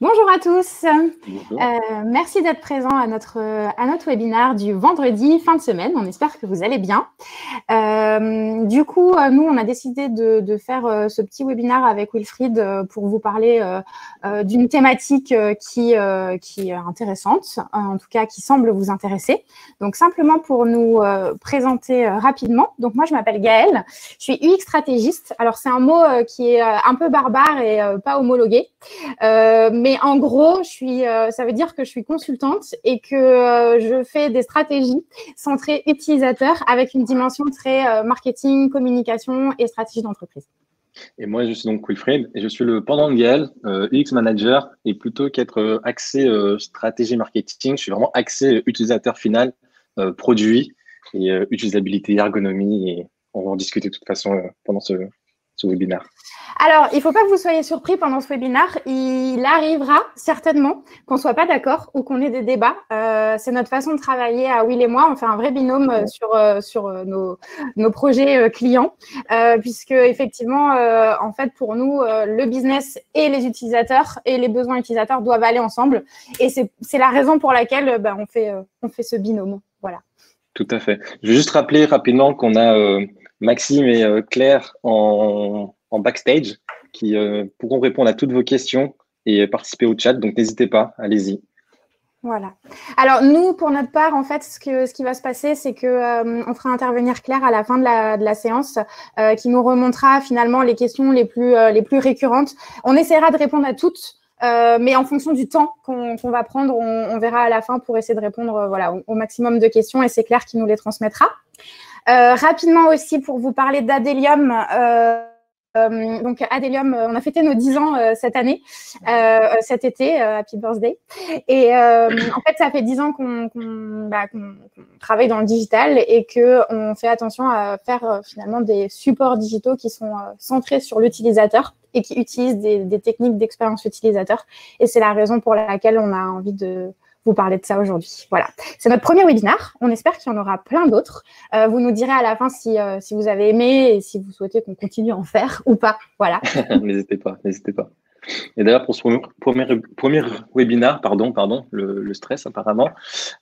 Bonjour à tous. Bonjour. Merci d'être présents à notre webinaire du vendredi fin de semaine. On espère que vous allez bien. Du coup, nous, on a décidé de faire ce petit webinaire avec Wilfried pour vous parler d'une thématique qui est intéressante, en tout cas qui semble vous intéresser. Donc, simplement pour nous présenter rapidement. Donc, moi, je m'appelle Gaëlle. Je suis UX stratégiste. Alors, c'est un mot qui est un peu barbare et pas homologué. Mais en gros, ça veut dire que je suis consultante et que je fais des stratégies centrées utilisateurs avec une dimension très marketing, communication et stratégie d'entreprise. Et moi, je suis donc Wilfried et je suis le pendant de Gaëlle, UX manager. Et plutôt qu'être axé stratégie marketing, je suis vraiment axé utilisateur final, produit et utilisabilité, ergonomie. Et on va en discuter de toute façon pendant ce webinaire. Alors, il ne faut pas que vous soyez surpris pendant ce webinaire. Il arrivera certainement qu'on ne soit pas d'accord ou qu'on ait des débats. C'est notre façon de travailler à Will et moi. On fait un vrai binôme sur nos projets clients puisque effectivement, en fait, pour nous, le business et les utilisateurs et les besoins utilisateurs doivent aller ensemble. Et c'est la raison pour laquelle on fait ce binôme. Voilà. Tout à fait. Je vais juste rappeler rapidement qu'on a Maxime et Claire en backstage qui pourront répondre à toutes vos questions et participer au chat. Donc, n'hésitez pas, allez-y. Voilà. Alors, nous, pour notre part, en fait, ce qui va se passer, c'est qu'on fera intervenir Claire à la fin de la séance qui nous remontera finalement les questions les plus récurrentes. On essaiera de répondre à toutes. Mais en fonction du temps qu'on va prendre, on verra à la fin pour essayer de répondre au maximum de questions et c'est Claire qui nous les transmettra. Rapidement aussi, pour vous parler d'Adeliom, donc Adeliom, on a fêté nos 10 ans cette année, cet été, happy birthday. Et en fait, ça fait 10 ans qu'on travaille dans le digital et qu'on fait attention à faire finalement des supports digitaux qui sont centrés sur l'utilisateur et qui utilisent des techniques d'expérience utilisateur. Et c'est la raison pour laquelle on a envie de vous parler de ça aujourd'hui. Voilà, c'est notre premier webinaire. On espère qu'il y en aura plein d'autres. Vous nous direz à la fin si vous avez aimé et si vous souhaitez qu'on continue à en faire ou pas. Voilà. N'hésitez pas. Et d'ailleurs, pour ce premier webinaire, pardon, le stress apparemment,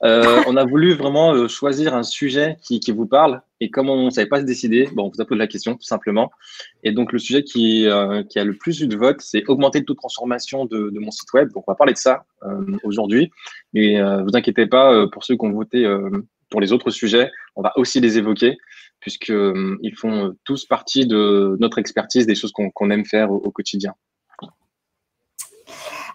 on a voulu vraiment choisir un sujet qui vous parle. Et comme on ne savait pas se décider, on vous a posé la question tout simplement. Et donc, le sujet qui a le plus eu de votes, c'est augmenter le taux de transformation de mon site web. Donc, on va parler de ça aujourd'hui. Mais ne vous inquiétez pas, pour ceux qui ont voté pour les autres sujets, on va aussi les évoquer puisqu'ils font tous partie de notre expertise, des choses qu'on aime faire au quotidien.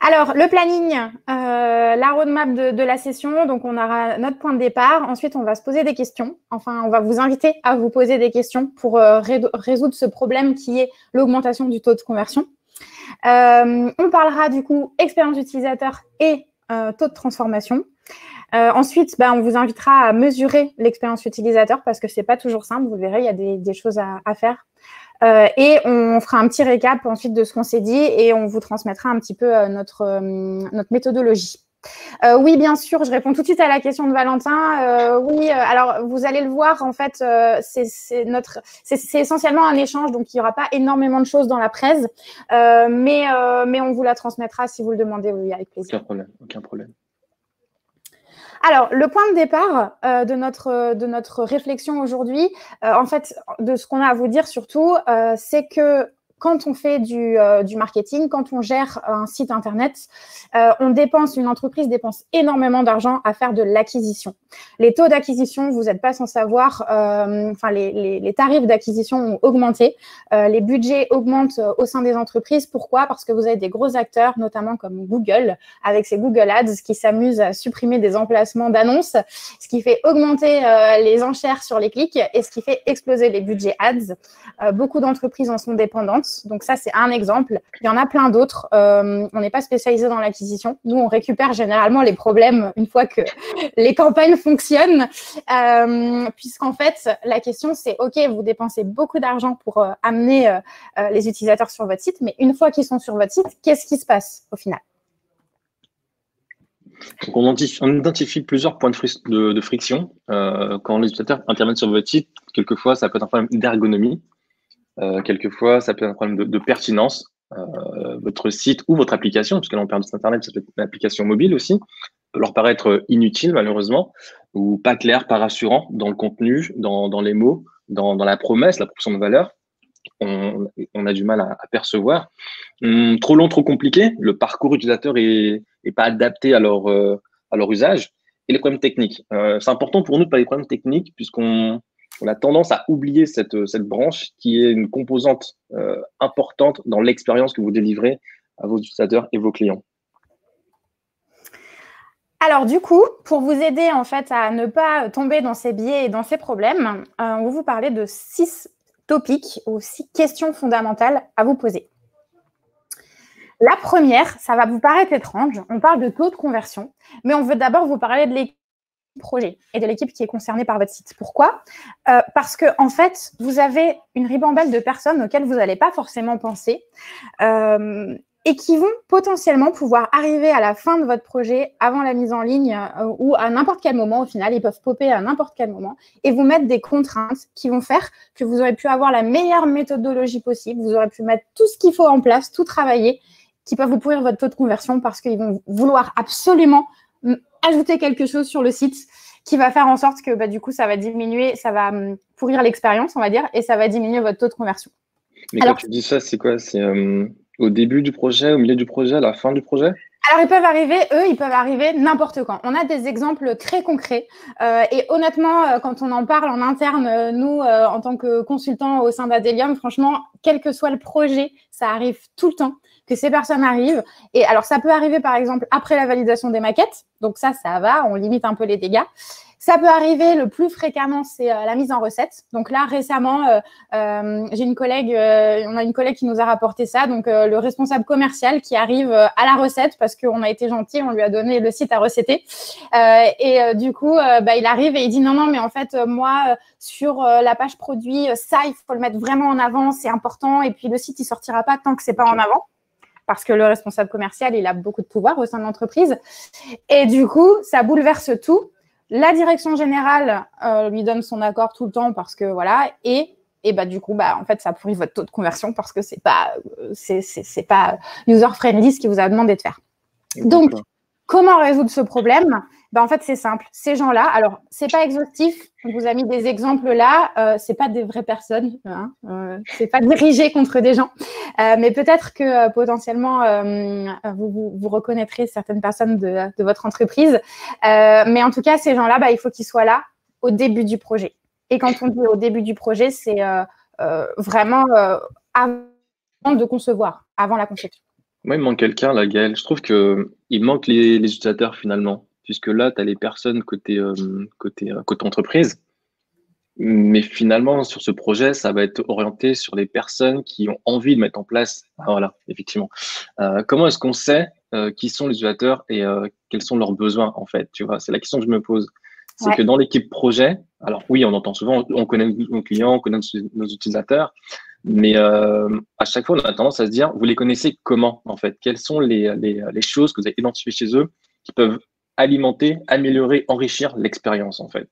Alors, le planning, la roadmap de la session, donc on aura notre point de départ. Ensuite, on va se poser des questions. Enfin, on va vous inviter à vous poser des questions pour résoudre ce problème qui est l'augmentation du taux de conversion. On parlera du coup expérience utilisateur et taux de transformation. Ensuite, on vous invitera à mesurer l'expérience utilisateur parce que ce n'est pas toujours simple. Vous verrez, il y a des choses à faire. Et on fera un petit récap ensuite de ce qu'on s'est dit et on vous transmettra un petit peu notre méthodologie. Oui, bien sûr, je réponds tout de suite à la question de Valentin. Oui, alors vous allez le voir, en fait, c'est essentiellement un échange, donc il n'y aura pas énormément de choses dans la presse, mais on vous la transmettra si vous le demandez, oui, avec plaisir. Aucun problème. Alors, le point de départ de notre réflexion aujourd'hui, en fait, de ce qu'on a à vous dire surtout, c'est que quand on fait du marketing, quand on gère un site Internet, une entreprise dépense énormément d'argent à faire de l'acquisition. Les taux d'acquisition, vous n'êtes pas sans savoir, les tarifs d'acquisition ont augmenté. Les budgets augmentent au sein des entreprises. Pourquoi? Parce que vous avez des gros acteurs, notamment comme Google, avec ses Google Ads qui s'amusent à supprimer des emplacements d'annonces, ce qui fait augmenter les enchères sur les clics et ce qui fait exploser les budgets ads. Beaucoup d'entreprises en sont dépendantes. Donc, ça, c'est un exemple. Il y en a plein d'autres. On n'est pas spécialisé dans l'acquisition. Nous, on récupère généralement les problèmes une fois que les campagnes fonctionnent. Puisqu'en fait, la question, c'est OK, vous dépensez beaucoup d'argent pour amener les utilisateurs sur votre site. Mais une fois qu'ils sont sur votre site, qu'est-ce qui se passe au final? Donc, on identifie plusieurs points de friction. Quand les utilisateurs interviennent sur votre site, quelquefois, ça peut être un problème d'ergonomie. Quelquefois, ça peut être un problème de pertinence. votre site ou votre application, parce que là on parle de site internet, ça peut être une application mobile aussi, peut leur paraître inutile malheureusement, ou pas clair, pas rassurant dans le contenu, dans les mots, dans la promesse, la proposition de valeur. On a du mal à percevoir. Trop long, trop compliqué, le parcours utilisateur est pas adapté à leur usage. Et les problèmes techniques. C'est important pour nous de parler des problèmes techniques, puisqu'on a tendance à oublier cette branche qui est une composante importante dans l'expérience que vous délivrez à vos utilisateurs et vos clients. Alors du coup, pour vous aider en fait à ne pas tomber dans ces biais et dans ces problèmes, on va vous parler de 6 topics ou 6 questions fondamentales à vous poser. La première, ça va vous paraître étrange, on parle de taux de conversion, mais on veut d'abord vous parler de l'équipe projet et de l'équipe qui est concernée par votre site. Pourquoi ? Parce que en fait, vous avez une ribambelle de personnes auxquelles vous n'allez pas forcément penser et qui vont potentiellement pouvoir arriver à la fin de votre projet avant la mise en ligne ou à n'importe quel moment. Au final, ils peuvent popper à n'importe quel moment et vous mettre des contraintes qui vont faire que vous aurez pu avoir la meilleure méthodologie possible, vous aurez pu mettre tout ce qu'il faut en place, tout travailler, qui peuvent vous pourrir votre taux de conversion parce qu'ils vont vouloir absolument ajouter quelque chose sur le site qui va faire en sorte que du coup, ça va diminuer, ça va pourrir l'expérience, on va dire, et ça va diminuer votre taux de conversion. Mais alors, quand tu dis ça, c'est quoi? C'est au début du projet, au milieu du projet, à la fin du projet? Alors, ils peuvent arriver n'importe quand. On a des exemples très concrets et honnêtement, quand on en parle en interne, nous, en tant que consultants au sein d'Adeliom, franchement, quel que soit le projet, ça arrive tout le temps que ces personnes arrivent. Et alors, ça peut arriver, par exemple, après la validation des maquettes. Donc ça va, on limite un peu les dégâts. Ça peut arriver le plus fréquemment, c'est la mise en recette. Donc là, récemment, on a une collègue qui nous a rapporté ça. Donc, le responsable commercial qui arrive à la recette parce qu'on a été gentil, on lui a donné le site à recetter. Du coup, il arrive et il dit « Non, mais en fait, moi, sur la page produit, ça, il faut le mettre vraiment en avant, c'est important. Et puis, le site, il sortira pas tant que c'est pas en avant. » Parce que le responsable commercial, il a beaucoup de pouvoir au sein de l'entreprise. Et du coup, ça bouleverse tout. La direction générale lui donne son accord tout le temps parce que voilà. Et du coup, en fait, ça pourrit votre taux de conversion parce que c'est pas user-friendly ce qu'il vous a demandé de faire. Donc, comment résoudre ce problème ? En fait, c'est simple. Ces gens-là, alors, c'est pas exhaustif. On vous a mis des exemples là. C'est pas des vraies personnes. Hein, c'est pas dirigé contre des gens. Mais peut-être que potentiellement, vous reconnaîtrez certaines personnes de votre entreprise. Mais en tout cas, ces gens-là, il faut qu'ils soient là au début du projet. Et quand on dit au début du projet, c'est vraiment avant de concevoir, avant la conception. Moi, il manque quelqu'un, là, Gaëlle. Je trouve qu'il manque les utilisateurs, finalement. Puisque là, tu as les personnes côté entreprise. Mais finalement, sur ce projet, ça va être orienté sur les personnes qui ont envie de mettre en place. Voilà, effectivement. Comment est-ce qu'on sait qui sont les utilisateurs et quels sont leurs besoins, en fait, tu vois? C'est la question que je me pose. C'est que dans l'équipe projet, alors oui, on entend souvent, on connaît nos clients, on connaît nos utilisateurs. Mais à chaque fois, on a tendance à se dire, vous les connaissez comment, en fait? Quelles sont les choses que vous avez identifiées chez eux qui peuvent alimenter, améliorer, enrichir l'expérience, en fait?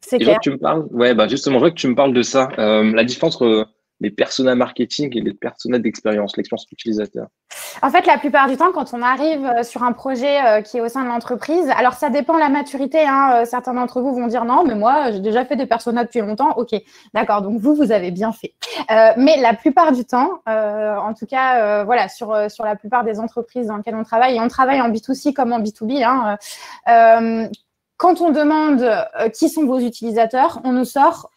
C'est clair. Tu me parles, justement, je vois que tu me parles de ça, la différence entre les personas marketing et les personas d'expérience, l'expérience utilisateur. En fait, la plupart du temps, quand on arrive sur un projet qui est au sein de l'entreprise, alors ça dépend de la maturité. Hein, certains d'entre vous vont dire non, mais moi, j'ai déjà fait des personas depuis longtemps. Ok, d'accord, donc vous avez bien fait. Mais la plupart du temps, en tout cas, voilà, sur la plupart des entreprises dans lesquelles on travaille, et on travaille en B2C comme en B2B, hein, quand on demande qui sont vos utilisateurs, on nous sort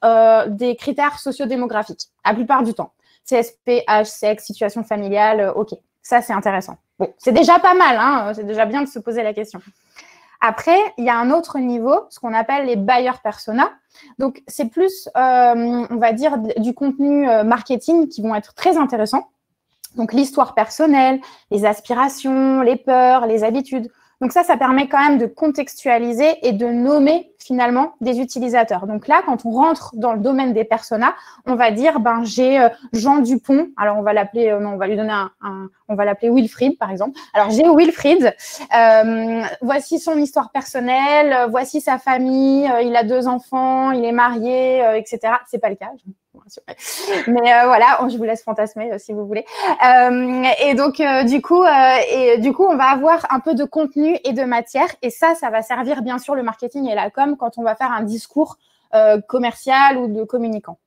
des critères sociodémographiques, la plupart du temps. CSP, âge, sexe, situation familiale, ok, ça c'est intéressant. Bon, c'est déjà pas mal, hein, c'est déjà bien de se poser la question. Après, il y a un autre niveau, ce qu'on appelle les buyer personas. Donc, c'est plus, on va dire, du contenu marketing qui vont être très intéressants. Donc, l'histoire personnelle, les aspirations, les peurs, les habitudes. Donc ça permet quand même de contextualiser et de nommer finalement des utilisateurs. Donc là, quand on rentre dans le domaine des personas, on va dire j'ai Jean Dupont. Alors on va l'appeler, on va lui donner on va l'appeler Wilfried par exemple. Alors j'ai Wilfried. Voici son histoire personnelle, voici sa famille. Il a 2 enfants, il est marié, etc. C'est pas le cas. rassure. Mais voilà, je vous laisse fantasmer si vous voulez. Et donc, du coup, on va avoir un peu de contenu et de matière. Et ça, ça va servir bien sûr le marketing et la com quand on va faire un discours commercial ou de communicant.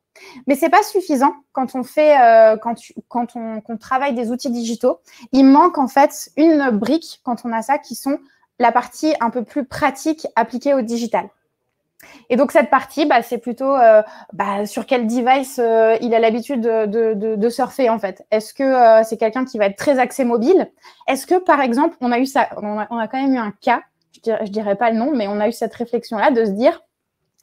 Mais c'est pas suffisant quand on fait, quand on travaille des outils digitaux. Il manque en fait une brique quand on a ça qui sont la partie un peu plus pratique appliquée au digital. Et donc cette partie, c'est plutôt sur quel device il a l'habitude de surfer en fait. Est-ce que c'est quelqu'un qui va être très axé mobile? Est-ce que par exemple, on a eu ça, on a quand même eu un cas, je dirais pas le nom, mais on a eu cette réflexion-là de se dire,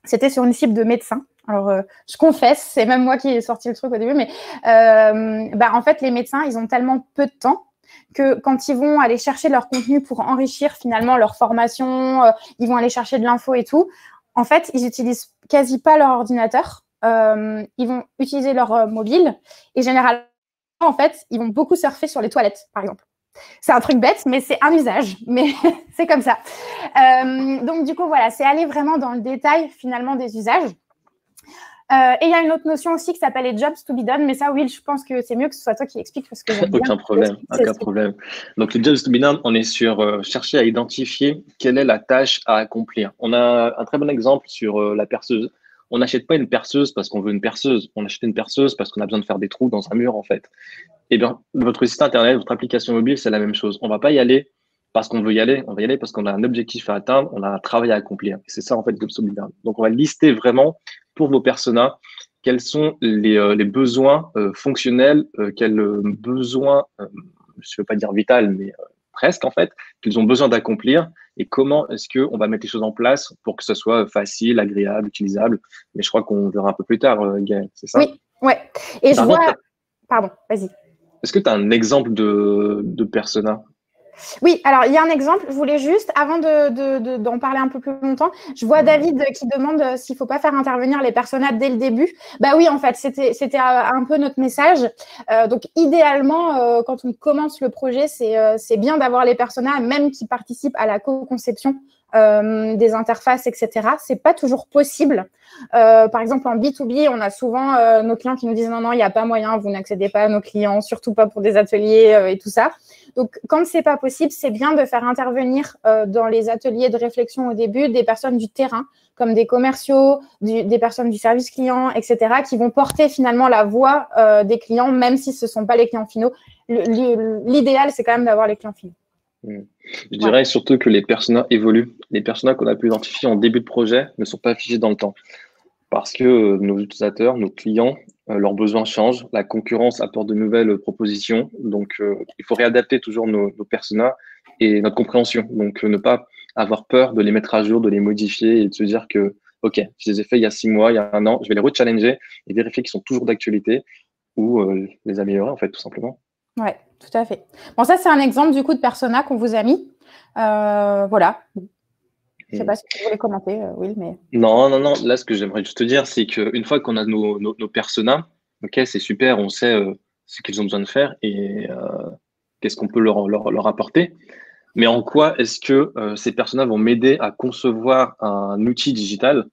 c'était sur une cible de médecins. Alors, je confesse, c'est même moi qui ai sorti le truc au début, mais en fait, les médecins, ils ont tellement peu de temps que quand ils vont aller chercher leur contenu pour enrichir finalement leur formation, ils vont aller chercher de l'info et tout, en fait, ils utilisent quasi pas leur ordinateur, ils vont utiliser leur mobile et généralement, en fait, ils vont beaucoup surfer sur les toilettes, par exemple. C'est un truc bête, mais c'est un usage, mais c'est comme ça. Donc, du coup, voilà, c'est aller vraiment dans le détail finalement des usages. Et il y a une autre notion aussi qui s'appelle les jobs to be done, mais ça, Will, je pense que c'est mieux que ce soit toi qui l'explique parce que j'aime bien. Aucun problème. Donc, les jobs to be done, on est sur chercher à identifier quelle est la tâche à accomplir. On a un très bon exemple sur la perceuse. On n'achète pas une perceuse parce qu'on veut une perceuse. On achète une perceuse parce qu'on a besoin de faire des trous dans un mur, en fait. Eh bien, votre site internet, votre application mobile, c'est la même chose. On ne va pas y aller parce qu'on veut y aller. On va y aller parce qu'on a un objectif à atteindre, on a un travail à accomplir. C'est ça, en fait, jobs to be done. Donc, on va lister vraiment pour vos personas, quels sont les besoins fonctionnels, quels besoins, je ne veux pas dire vital, mais presque en fait, qu'ils ont besoin d'accomplir et comment est-ce qu'on va mettre les choses en place pour que ce soit facile, agréable, utilisable. Mais je crois qu'on verra un peu plus tard, Gaëlle, c'est ça? Oui, ouais. Et je vois… Pardon, vas-y. Est-ce que tu as un exemple de persona? Oui, alors il y a un exemple, je voulais juste, avant d'en parler un peu plus longtemps, je vois David qui demande s'il ne faut pas faire intervenir les personas dès le début. Bah oui, en fait, c'était un peu notre message. Donc idéalement, quand on commence le projet, c'est bien d'avoir les personas, même qui participent à la co-conception des interfaces, etc. Ce n'est pas toujours possible. Par exemple, en B2B, on a souvent nos clients qui nous disent « Non, non, il n'y a pas moyen, vous n'accédez pas à nos clients, surtout pas pour des ateliers et tout ça ». Donc, quand ce n'est pas possible, c'est bien de faire intervenir dans les ateliers de réflexion au début des personnes du terrain, comme des commerciaux, des personnes du service client, etc., qui vont porter finalement la voix des clients, même si ce ne sont pas les clients finaux. L'idéal, c'est quand même d'avoir les clients finaux. Je dirais surtout que les personas évoluent. Les personas qu'on a pu identifier en début de projet ne sont pas figés dans le temps parce que nos utilisateurs, nos clients, leurs besoins changent. La concurrence apporte de nouvelles propositions. Donc, il faut réadapter toujours nos personas et notre compréhension. Donc, ne pas avoir peur de les mettre à jour, de les modifier et de se dire que, OK, je les ai faits il y a 6 mois, il y a 1 an, je vais les rechallenger et vérifier qu'ils sont toujours d'actualité ou les améliorer, en fait, tout simplement. Ouais, tout à fait. Bon, ça, c'est un exemple du coup de persona qu'on vous a mis. Voilà. Je ne sais pas si tu voulais commenter, Will, mais… Non. Là, ce que j'aimerais juste te dire, c'est qu'une fois qu'on a nos personas, OK, c'est super, on sait ce qu'ils ont besoin de faire et qu'est-ce qu'on peut leur apporter. Mais en quoi est-ce que ces personas vont m'aider à concevoir un outil digital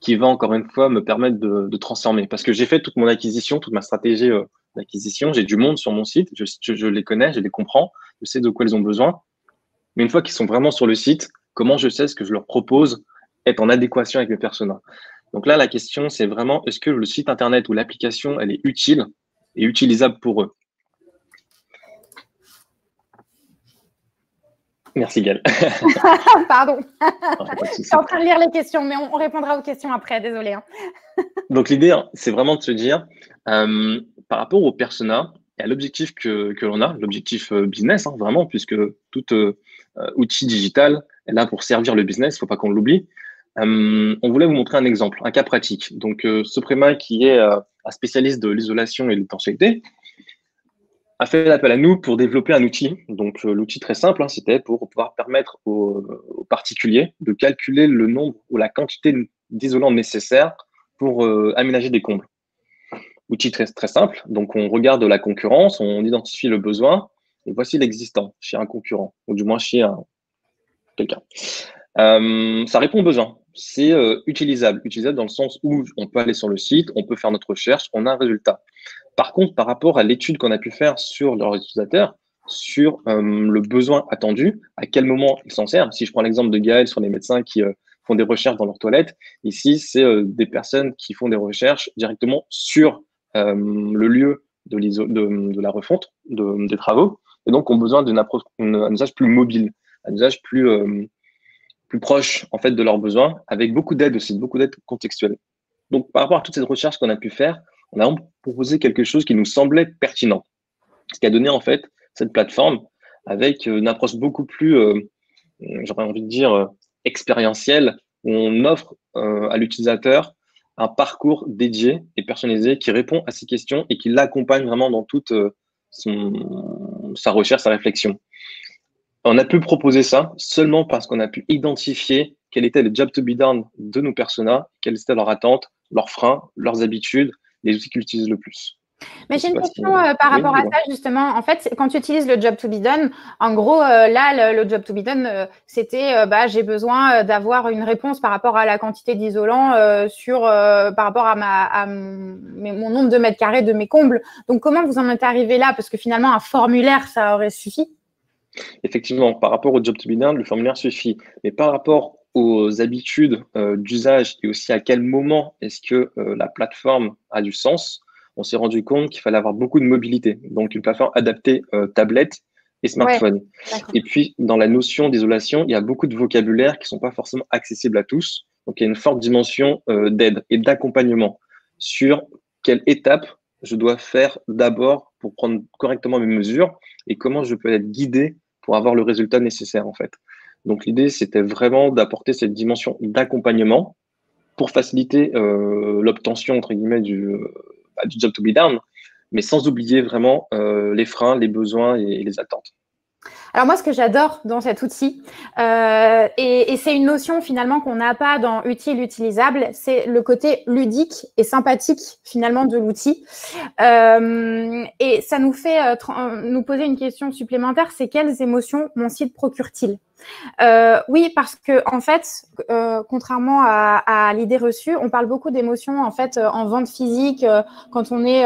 qui va, encore une fois, me permettre de transformer? Parce que j'ai fait toute mon acquisition, toute ma stratégie d'acquisition, j'ai du monde sur mon site, je les connais, je les comprends, je sais de quoi ils ont besoin. Mais une fois qu'ils sont vraiment sur le site, comment je sais ce que je leur propose est en adéquation avec mes personas? Donc là, la question, c'est vraiment, est-ce que le site internet ou l'application, elle est utile et utilisable pour eux? Merci, Gaëlle. Pardon. Je suis en train de lire les questions, mais on répondra aux questions après, désolé. Hein. Donc, l'idée, c'est vraiment de se dire, par rapport aux personas et à l'objectif que l'on a, l'objectif business, vraiment, puisque tout outil digital est là pour servir le business, il ne faut pas qu'on l'oublie. On voulait vous montrer un exemple, un cas pratique. Donc, Soprema, qui est un spécialiste de l'isolation et de l'étanchéité, a fait l'appel à nous pour développer un outil. Donc, l'outil très simple, c'était pour pouvoir permettre aux particuliers de calculer le nombre ou la quantité d'isolants nécessaires pour aménager des combles. Outil très, très simple. Donc, on regarde la concurrence, on identifie le besoin et voici l'existant chez un concurrent, ou du moins chez quelqu'un. Ça répond aux besoins. c'est utilisable. Utilisable dans le sens où on peut aller sur le site, on peut faire notre recherche, on a un résultat. Par contre, par rapport à l'étude qu'on a pu faire sur leurs utilisateurs, sur le besoin attendu, à quel moment ils s'en servent. Si je prends l'exemple de Gaëlle sur les médecins qui font des recherches dans leur toilette, ici, c'est des personnes qui font des recherches directement sur le lieu de la refonte des travaux, et donc ont besoin d'un usage plus mobile, un usage plus proche en fait, de leurs besoins, avec beaucoup d'aide aussi, beaucoup d'aide contextuelle. Donc, par rapport à toute cette recherche qu'on a pu faire, on a proposé quelque chose qui nous semblait pertinent, ce qui a donné en fait cette plateforme avec une approche beaucoup plus, j'aurais envie de dire, expérientielle, où on offre à l'utilisateur un parcours dédié et personnalisé qui répond à ses questions et qui l'accompagne vraiment dans toute sa recherche, sa réflexion. On a pu proposer ça seulement parce qu'on a pu identifier quel était le job to be done de nos personas, quelles étaient leurs attentes, leurs freins, leurs habitudes, les outils qu'ils utilisent le plus. Mais j'ai une question par rapport à ça, justement. En fait, quand tu utilises le job to be done, en gros, là, le job to be done, c'était j'ai besoin d'avoir une réponse par rapport à la quantité d'isolant par rapport à mon nombre de mètres carrés de mes combles. Donc, comment vous en êtes arrivé là? Parce que finalement, un formulaire, ça aurait suffi. Effectivement, par rapport au job to be done, le formulaire suffit. Mais par rapport aux habitudes d'usage et aussi à quel moment est-ce que la plateforme a du sens, on s'est rendu compte qu'il fallait avoir beaucoup de mobilité. Donc, une plateforme adaptée tablette et smartphone. Ouais, et puis, dans la notion d'isolation, il y a beaucoup de vocabulaire qui ne sont pas forcément accessibles à tous. Donc, il y a une forte dimension d'aide et d'accompagnement sur quelle étape je dois faire d'abord pour prendre correctement mes mesures et comment je peux être guidé pour avoir le résultat nécessaire, en fait. Donc, l'idée, c'était vraiment d'apporter cette dimension d'accompagnement pour faciliter l'obtention, entre guillemets, du job to be done, mais sans oublier vraiment les freins, les besoins et les attentes. Alors moi, ce que j'adore dans cet outil, et c'est une notion finalement qu'on n'a pas dans utile, utilisable, c'est le côté ludique et sympathique finalement de l'outil. Et ça nous fait nous poser une question supplémentaire, c'est quelles émotions mon site procure-t-il ? Oui, parce que en fait, contrairement à l'idée reçue, on parle beaucoup d'émotions en fait en vente physique quand on est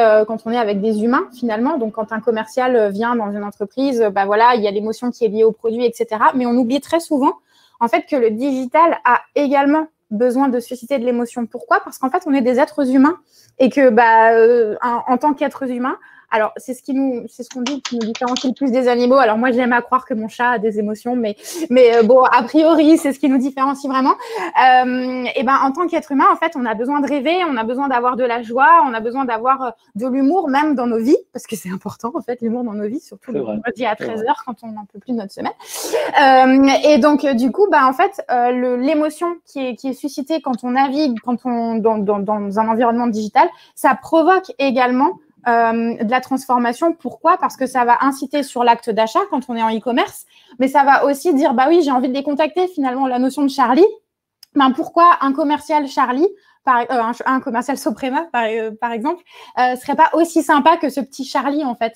avec des humains finalement. Donc quand un commercial vient dans une entreprise, bah voilà, il y a l'émotion qui est liée au produit, etc. Mais on oublie très souvent en fait que le digital a également besoin de susciter de l'émotion. Pourquoi? Parce qu'en fait, on est des êtres humains et que en tant qu'êtres humains. Alors, c'est ce qu'on dit qui nous différencie le plus des animaux. Alors, moi, j'aime à croire que mon chat a des émotions, mais bon, a priori, c'est ce qui nous différencie vraiment. En tant qu'être humain, en fait, on a besoin de rêver, on a besoin d'avoir de la joie, on a besoin d'avoir de l'humour même dans nos vies, parce que c'est important, en fait, l'humour dans nos vies, surtout le vendredi à 13h quand on n'en peut plus de notre semaine. Et donc, du coup, en fait, l'émotion qui est suscitée quand on navigue, dans un environnement digital, ça provoque également de la transformation. Pourquoi? Parce que ça va inciter sur l'acte d'achat quand on est en e-commerce, mais ça va aussi dire, bah oui, j'ai envie de les contacter. Finalement, la notion de Charlie, pourquoi un commercial Charlie, un commercial Soprema par exemple, serait pas aussi sympa que ce petit Charlie en fait.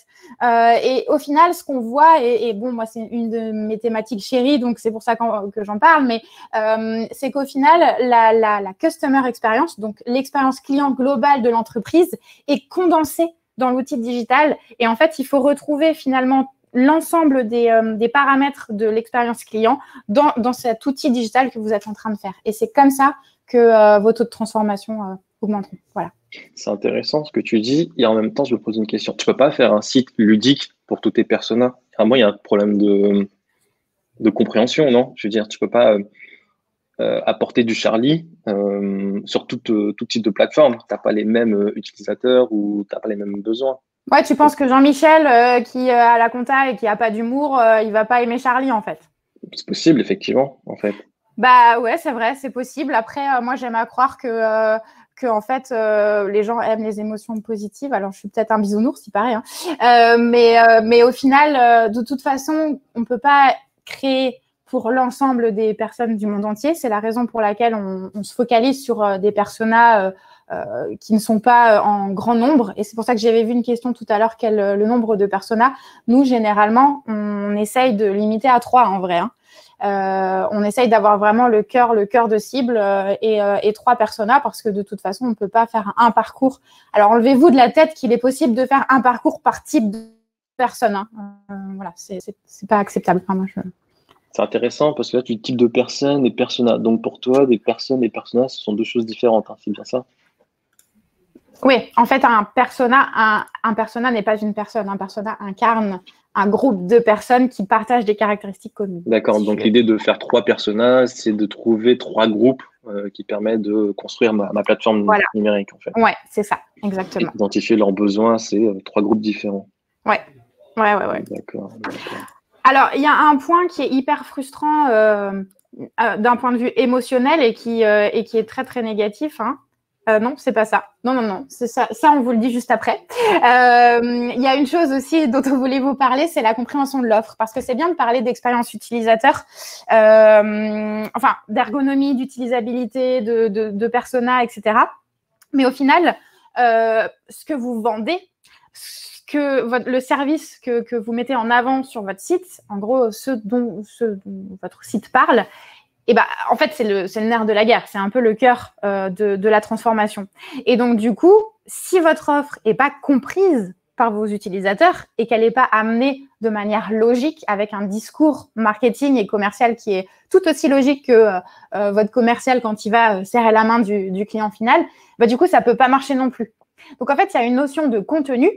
Et au final, ce qu'on voit, et bon, moi c'est une de mes thématiques chéries, donc c'est pour ça que j'en parle, mais c'est qu'au final, la customer experience, donc l'expérience client globale de l'entreprise, est condensée dans l'outil digital. Et en fait, il faut retrouver finalement l'ensemble des paramètres de l'expérience client dans cet outil digital que vous êtes en train de faire. Et c'est comme ça que vos taux de transformation augmenteront. Voilà. C'est intéressant ce que tu dis. Et en même temps, je me pose une question. Tu ne peux pas faire un site ludique pour tous tes personas. À moi, il y a un problème de compréhension, non? Je veux dire, tu ne peux pas apporter du Charlie sur tout type de plateforme. Tu n'as pas les mêmes utilisateurs ou tu n'as pas les mêmes besoins. Ouais, tu penses que Jean-Michel, qui a la compta et qui n'a pas d'humour, il ne va pas aimer Charlie, en fait. C'est possible, effectivement, en fait. Bah ouais, c'est vrai, c'est possible. Après, moi, j'aime à croire que en fait, les gens aiment les émotions positives. Alors, je suis peut-être un bisounours, il paraît. Hein. Mais au final, de toute façon, on ne peut pas créer pour l'ensemble des personnes du monde entier. C'est la raison pour laquelle on se focalise sur des personas qui ne sont pas en grand nombre. Et c'est pour ça que j'avais vu une question tout à l'heure, quel le nombre de personas. Nous, généralement, on essaye de limiter à 3 en vrai. Hein. On essaye d'avoir vraiment le cœur de cible et trois personas parce que de toute façon, on ne peut pas faire un parcours. Alors, enlevez-vous de la tête qu'il est possible de faire un parcours par type de personne. Hein. Voilà, ce n'est pas acceptable. Enfin, moi, c'est intéressant parce que là, tu dis type de personne et persona. Donc, pour toi, des personnes et personas, ce sont deux choses différentes. Hein, c'est bien ça? Oui, en fait, un persona n'est pas une personne. Un persona incarne un groupe de personnes qui partagent des caractéristiques communes. D'accord, donc l'idée de faire trois personas, c'est de trouver trois groupes qui permettent de construire ma plateforme numérique, en fait. Oui, c'est ça, exactement. Et identifier leurs besoins, c'est trois groupes différents. Oui, oui, oui. Ouais. D'accord. Alors, il y a un point qui est hyper frustrant d'un point de vue émotionnel et qui est très, très négatif. Hein. Non, c'est pas ça. Non, non, non. Ça, on vous le dit juste après. Il y a une chose aussi dont on voulait vous parler, c'est la compréhension de l'offre. Parce que c'est bien de parler d'expérience utilisateur, enfin, d'ergonomie, d'utilisabilité, de persona, etc. Mais au final, ce que vous vendez, le service que vous mettez en avant sur votre site, en gros, ce dont votre site parle, eh ben, en fait, c'est le nerf de la guerre. C'est un peu le cœur de la transformation. Et donc, du coup, si votre offre n'est pas comprise par vos utilisateurs et qu'elle n'est pas amenée de manière logique avec un discours marketing et commercial qui est tout aussi logique que votre commercial quand il va serrer la main du client final, ben, du coup, ça ne peut pas marcher non plus. Donc, en fait, il y a une notion de contenu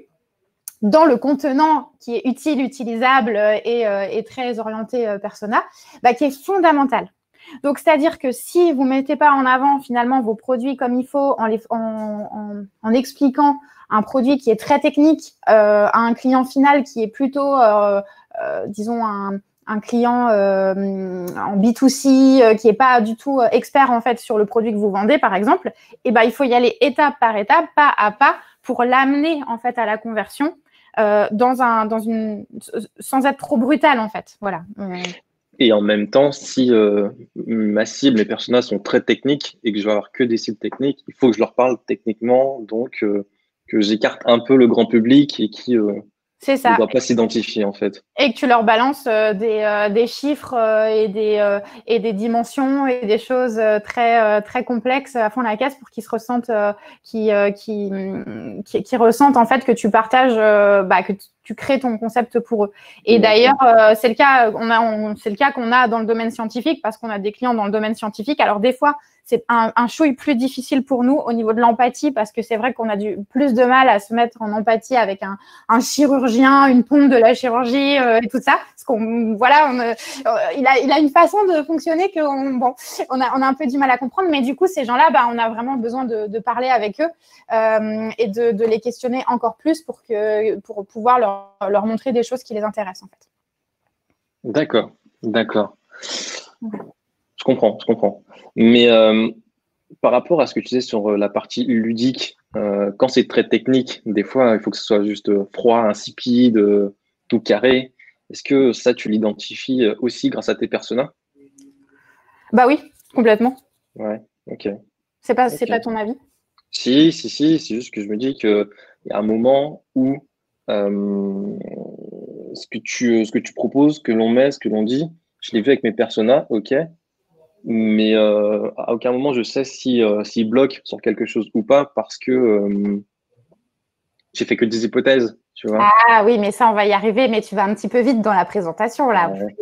dans le contenant qui est utile, utilisable et très orienté persona, bah, qui est fondamental. Donc, c'est-à-dire que si vous ne mettez pas en avant finalement vos produits comme il faut en expliquant un produit qui est très technique à un client final qui est plutôt, disons, un client en B2C qui n'est pas du tout expert en fait sur le produit que vous vendez, par exemple, eh ben, il faut y aller étape par étape, pas à pas, pour l'amener en fait à la conversion sans être trop brutal en fait. Voilà. Et en même temps, si ma cible, mes personas sont très techniques et que je vais avoir que des cibles techniques, il faut que je leur parle techniquement, donc que j'écarte un peu le grand public et qui ne doit pas s'identifier en fait. Et que tu leur balances des chiffres et des dimensions et des choses très, très complexes à fond de la caisse pour qu'ils se ressentent, qu'ils ressentent en fait que tu partages, bah, que tu crées ton concept pour eux. Et d'ailleurs, c'est le cas qu'on a dans le domaine scientifique parce qu'on a des clients dans le domaine scientifique. Alors, des fois, c'est un chouille plus difficile pour nous au niveau de l'empathie parce que c'est vrai qu'on a plus de mal à se mettre en empathie avec un chirurgien, une pompe de la chirurgie et tout ça. Parce qu'on, voilà, il a une façon de fonctionner qu'on a un peu du mal à comprendre. Mais du coup, ces gens-là, bah, on a vraiment besoin de parler avec eux et de les questionner encore plus pour pouvoir leur montrer des choses qui les intéressent en fait. D'accord, d'accord. Okay. Je comprends, je comprends. Mais par rapport à ce que tu disais sur la partie ludique, quand c'est très technique, des fois, il faut que ce soit juste froid, insipide, tout carré. Est-ce que ça, tu l'identifies aussi grâce à tes personas? Bah oui, complètement. Ouais, ok. C'est pas, okay. C'est pas ton avis? Si, si, si. C'est juste que je me dis qu'il y a un moment où ce que tu proposes, que l'on met, ce que l'on dit, je l'ai vu avec mes personas, ok, mais à aucun moment je sais s'ils bloquent sur quelque chose ou pas parce que j'ai fait que des hypothèses, tu vois. Ah oui, mais ça on va y arriver, mais tu vas un petit peu vite dans la présentation là. Ouais.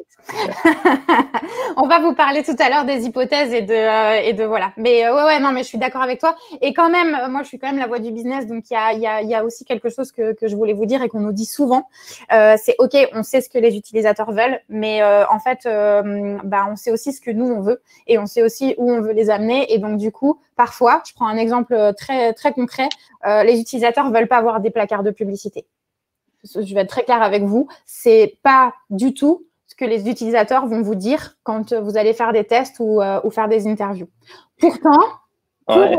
On va vous parler tout à l'heure des hypothèses et de voilà. Mais ouais, non, mais je suis d'accord avec toi. Et quand même, moi, je suis quand même la voix du business, donc il y a aussi quelque chose que je voulais vous dire et qu'on nous dit souvent. C'est ok, on sait ce que les utilisateurs veulent, mais en fait, bah, on sait aussi ce que nous on veut et on sait aussi où on veut les amener. Et donc du coup, parfois, je prends un exemple très très concret. Les utilisateurs veulent pas avoir des placards de publicité. Je vais être très claire avec vous, c'est pas du tout ce que les utilisateurs vont vous dire quand vous allez faire des tests ou faire des interviews. Pourtant, pour autant,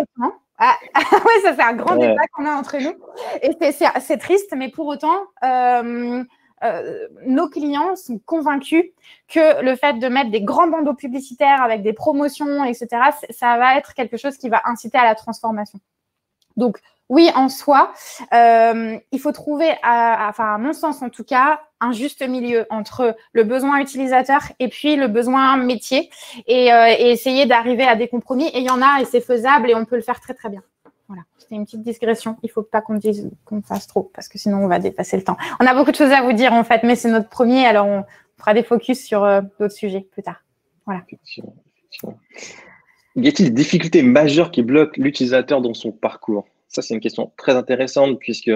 ouais, ça c'est un grand débat qu'on a entre nous, et c'est triste, mais pour autant, nos clients sont convaincus que le fait de mettre des grands bandeaux publicitaires avec des promotions, etc., ça va être quelque chose qui va inciter à la transformation. Donc, Oui, en soi, il faut trouver, à mon sens en tout cas, un juste milieu entre le besoin utilisateur et puis le besoin métier et essayer d'arriver à des compromis. Et il y en a et c'est faisable et on peut le faire très, très bien. Voilà, c'était une petite digression. Il ne faut pas qu'on fasse trop parce que sinon, on va dépasser le temps. On a beaucoup de choses à vous dire en fait, mais c'est notre premier. Alors, on fera des focus sur d'autres sujets plus tard. Voilà. Y a-t-il des difficultés majeures qui bloquent l'utilisateur dans son parcours? Ça, c'est une question très intéressante puisque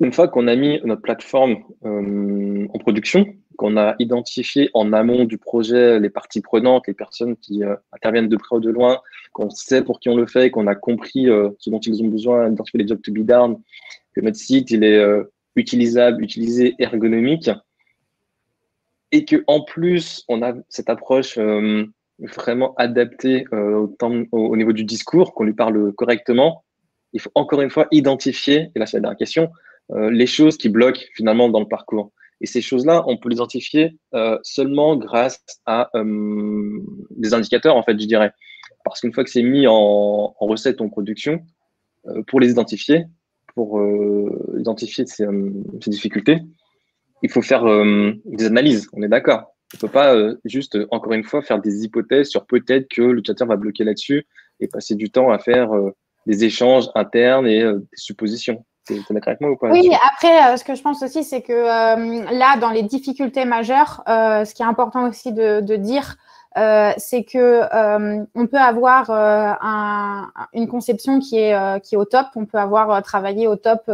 une fois qu'on a mis notre plateforme en production, qu'on a identifié en amont du projet les parties prenantes, les personnes qui interviennent de près ou de loin, qu'on sait pour qui on le fait, qu'on a compris ce dont ils ont besoin, identifier les jobs to be done, que notre site il est utilisable, utilisé, ergonomique, et qu'en plus, on a cette approche vraiment adaptée au niveau du discours, qu'on lui parle correctement. Il faut encore une fois identifier, et là c'est la dernière question, les choses qui bloquent finalement dans le parcours. Et ces choses-là, on peut les identifier seulement grâce à des indicateurs, en fait, je dirais. Parce qu'une fois que c'est mis en recette ou en production, pour les identifier, pour identifier ces difficultés, il faut faire des analyses, on est d'accord. On ne peut pas juste, encore une fois, faire des hypothèses sur peut-être que l'utilisateur va bloquer là-dessus et passer du temps à faire des échanges internes et des suppositions. T'es d'accord avec moi ou pas? Oui, après, ce que je pense aussi, c'est que là, dans les difficultés majeures, ce qui est important aussi de dire, c'est que on peut avoir une conception qui est au top, on peut avoir travaillé au top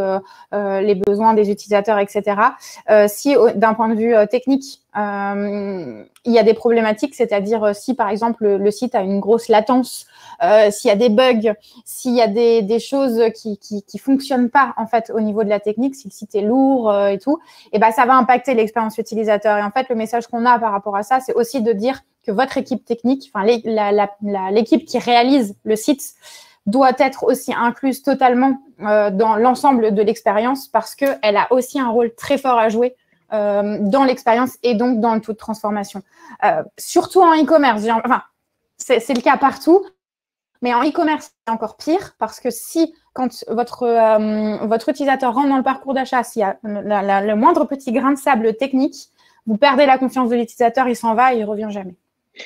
les besoins des utilisateurs, etc. Si d'un point de vue technique, il y a des problématiques, c'est-à-dire si par exemple le site a une grosse latence, s'il y a des bugs, s'il y a des choses qui fonctionnent pas en fait au niveau de la technique, si le site est lourd et tout, et ben ça va impacter l'expérience utilisateur. Et en fait, le message qu'on a par rapport à ça, c'est aussi de dire que votre équipe technique, enfin l'équipe qui réalise le site, doit être aussi incluse totalement dans l'ensemble de l'expérience parce que elle a aussi un rôle très fort à jouer dans l'expérience et donc dans le taux de transformation. Surtout en e-commerce, enfin c'est le cas partout, mais en e-commerce c'est encore pire parce que si quand votre utilisateur rentre dans le parcours d'achat, s'il y a le moindre petit grain de sable technique, vous perdez la confiance de l'utilisateur, il s'en va et il ne revient jamais.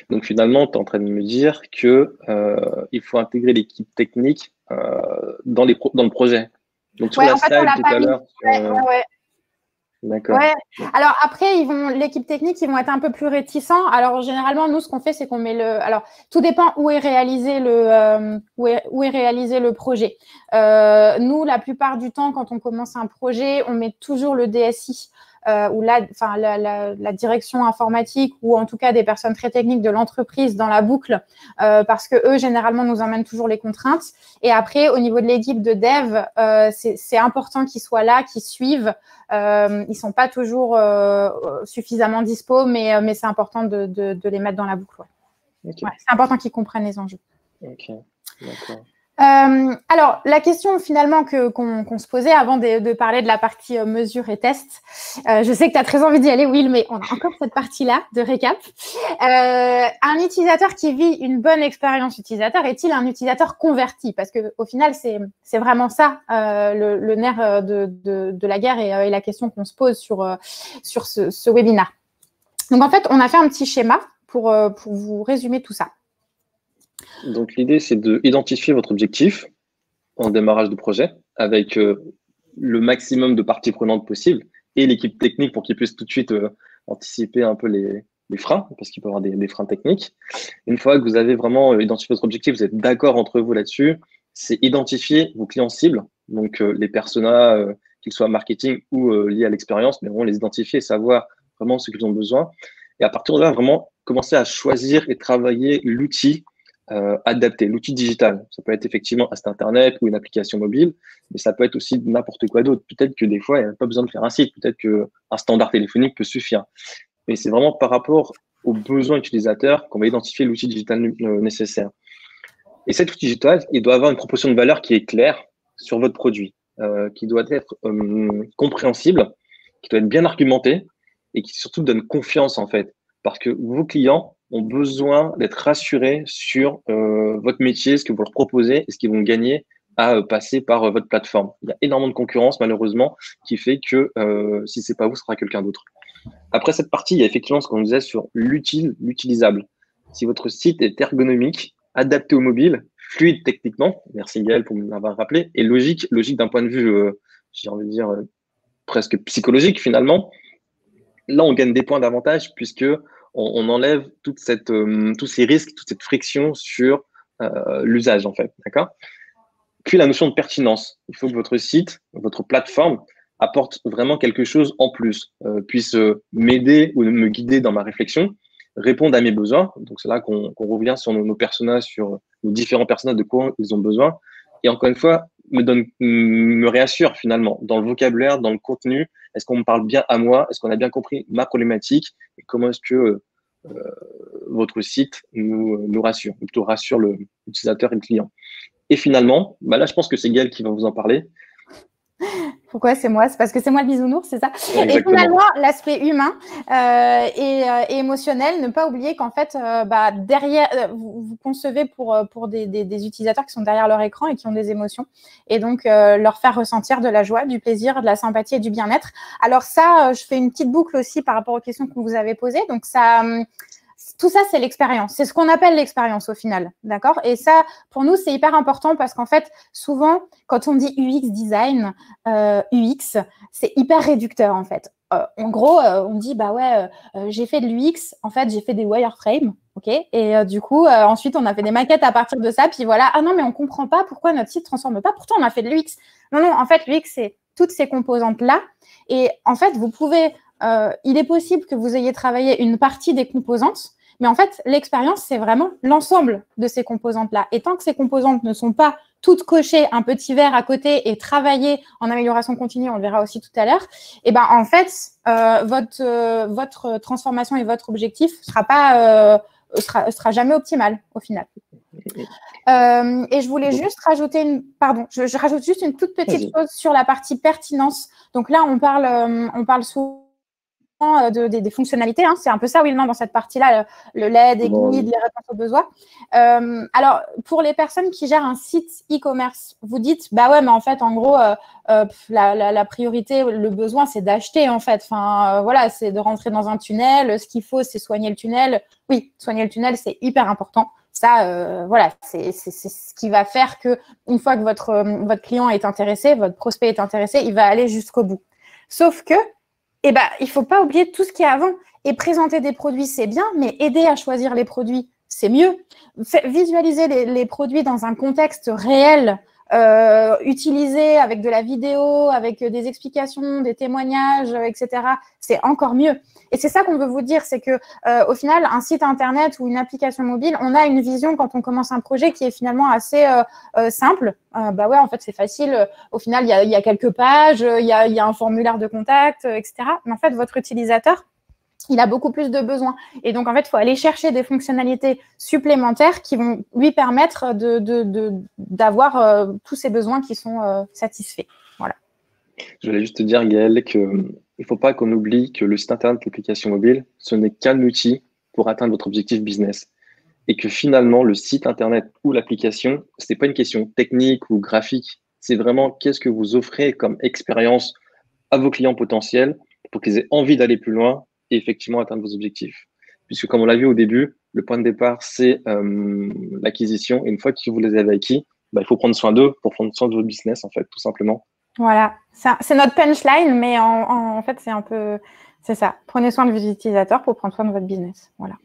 Donc finalement, tu es en train de me dire qu'il faut intégrer l'équipe technique dans le projet. Donc sur la slide tout à l'heure… D'accord. Ouais. Alors après, l'équipe technique, ils vont être un peu plus réticents. Alors généralement, nous, ce qu'on fait, c'est qu'on met Alors tout dépend où est réalisé le projet. Nous, la plupart du temps, quand on commence un projet, on met toujours le DSI ou la direction informatique ou en tout cas des personnes très techniques de l'entreprise dans la boucle parce que eux généralement nous emmènent toujours les contraintes. Et après au niveau de l'équipe de dev, c'est important qu'ils soient là, qu'ils suivent. Ils sont pas toujours suffisamment dispo, mais c'est important de les mettre dans la boucle. Ouais. Okay. Ouais, c'est important qu'ils comprennent les enjeux. Ok, d'accord. Alors, la question finalement qu'on se posait avant de parler de la partie mesure et test, je sais que tu as très envie d'y aller, Will, mais on a encore cette partie-là de récap. Un utilisateur qui vit une bonne expérience utilisateur est-il un utilisateur converti? Parce que au final, c'est vraiment ça le nerf de la guerre et la question qu'on se pose sur ce webinaire. Donc, en fait, on a fait un petit schéma pour vous résumer tout ça. Donc, l'idée, c'est d'identifier votre objectif en démarrage de projet avec le maximum de parties prenantes possible et l'équipe technique pour qu'ils puissent tout de suite anticiper un peu les freins, parce qu'il peut y avoir des freins techniques. Une fois que vous avez vraiment identifié votre objectif, vous êtes d'accord entre vous là-dessus, c'est identifier vos clients cibles, donc les personas, qu'ils soient marketing ou liés à l'expérience, mais vraiment les identifier, savoir vraiment ce qu'ils ont besoin. Et à partir de là, vraiment commencer à choisir et travailler l'outil adapté, l'outil digital. Ça peut être effectivement un site internet ou une application mobile, mais ça peut être aussi n'importe quoi d'autre. Peut-être que des fois, il n'y a pas besoin de faire un site, peut-être qu'un standard téléphonique peut suffire. Mais c'est vraiment par rapport aux besoins utilisateurs qu'on va identifier l'outil digital nécessaire. Et cet outil digital, il doit avoir une proposition de valeur qui est claire sur votre produit, qui doit être compréhensible, qui doit être bien argumenté et qui surtout donne confiance en fait, parce que vos clients ont besoin d'être rassurés sur votre métier, ce que vous leur proposez et ce qu'ils vont gagner à passer par votre plateforme. Il y a énormément de concurrence, malheureusement, qui fait que si ce n'est pas vous, ce sera quelqu'un d'autre. Après cette partie, il y a effectivement ce qu'on disait sur l'utile, l'utilisable. Si votre site est ergonomique, adapté au mobile, fluide techniquement, merci Gaëlle pour m'avoir rappelé, et logique, logique d'un point de vue, j'ai envie de dire, presque psychologique finalement, là, on gagne des points d'avantage puisque on enlève toute cette, tous ces risques, toute cette friction sur l'usage, en fait. D'accord ? Puis, la notion de pertinence. Il faut que votre site, votre plateforme, apporte vraiment quelque chose en plus, puisse m'aider ou me guider dans ma réflexion, répondre à mes besoins. Donc, c'est là qu'on revient sur nos personas, sur nos différents personas, de quoi ils ont besoin. Et encore une fois, me réassure finalement dans le vocabulaire, dans le contenu. Est-ce qu'on me parle bien à moi? Est-ce qu'on a bien compris ma problématique? Et comment est-ce que votre site nous rassure, ou plutôt rassure l'utilisateur et le client? Et finalement, bah là, je pense que c'est Gaëlle qui va vous en parler. Pourquoi c'est moi? C'est parce que c'est moi le bisounours, c'est ça? Exactement. Et finalement, l'aspect humain et émotionnel, ne pas oublier qu'en fait, derrière, vous concevez pour des utilisateurs qui sont derrière leur écran et qui ont des émotions. Et donc, leur faire ressentir de la joie, du plaisir, de la sympathie et du bien-être. Alors ça, je fais une petite boucle aussi par rapport aux questions que vous avez posées. Donc, ça… Tout ça, c'est l'expérience. C'est ce qu'on appelle l'expérience au final, d'accord? Et ça, pour nous, c'est hyper important parce qu'en fait, souvent, quand on dit UX design, UX, c'est hyper réducteur en fait. En gros, on dit, bah ouais, j'ai fait de l'UX, en fait, j'ai fait des wireframes, ok? Et du coup, ensuite, on a fait des maquettes à partir de ça, puis voilà, ah non, mais on ne comprend pas pourquoi notre site ne transforme pas, pourtant, on a fait de l'UX. Non, non, en fait, l'UX, c'est toutes ces composantes-là. Et en fait, vous pouvez… il est possible que vous ayez travaillé une partie des composantes, mais en fait, l'expérience, c'est vraiment l'ensemble de ces composantes-là. Et tant que ces composantes ne sont pas toutes cochées, un petit verre à côté et travaillées en amélioration continue, on le verra aussi tout à l'heure, et ben en fait, votre transformation et votre objectif ne sera pas… sera jamais optimale au final. Et je voulais juste rajouter une… Pardon, je rajoute juste une toute petite chose sur la partie pertinence. Donc là, on parle souvent des fonctionnalités. Hein. C'est un peu ça, oui, non, dans cette partie-là, le LED, les guides, les réponses aux besoins. Alors, pour les personnes qui gèrent un site e-commerce, vous dites, bah ouais, mais en fait, en gros… la priorité, le besoin, c'est d'acheter en fait. Enfin, voilà, c'est de rentrer dans un tunnel. Ce qu'il faut, c'est soigner le tunnel. Oui, soigner le tunnel, c'est hyper important. Ça, voilà, c'est ce qui va faire que une fois que votre client est intéressé, votre prospect est intéressé, il va aller jusqu'au bout. Sauf que, eh ben, il faut pas oublier tout ce qu'il y a avant. Et présenter des produits, c'est bien, mais aider à choisir les produits, c'est mieux. Visualiser les produits dans un contexte réel. Utiliser avec de la vidéo, avec des explications, des témoignages, etc. C'est encore mieux. Et c'est ça qu'on veut vous dire, c'est que au final, un site internet ou une application mobile, on a une vision quand on commence un projet qui est finalement assez simple. Bah ouais, en fait, c'est facile. Au final, il y a quelques pages, il y a un formulaire de contact, etc. Mais en fait, votre utilisateur, il a beaucoup plus de besoins. Et donc, en fait, il faut aller chercher des fonctionnalités supplémentaires qui vont lui permettre d'avoir tous ses besoins qui sont satisfaits. Voilà. Je voulais juste te dire, Gaëlle, qu'il ne faut pas qu'on oublie que le site internet, l'application mobile, ce n'est qu'un outil pour atteindre votre objectif business. Et que finalement, le site internet ou l'application, ce n'est pas une question technique ou graphique. C'est vraiment qu'est-ce que vous offrez comme expérience à vos clients potentiels pour qu'ils aient envie d'aller plus loin, et effectivement atteindre vos objectifs. Puisque comme on l'a vu au début, le point de départ, c'est l'acquisition. Et une fois que vous les avez acquis, bah, il faut prendre soin d'eux pour prendre soin de votre business, en fait, tout simplement. Voilà, c'est notre punchline, mais en fait, c'est un peu… C'est ça, prenez soin de vos utilisateurs pour prendre soin de votre business. Voilà.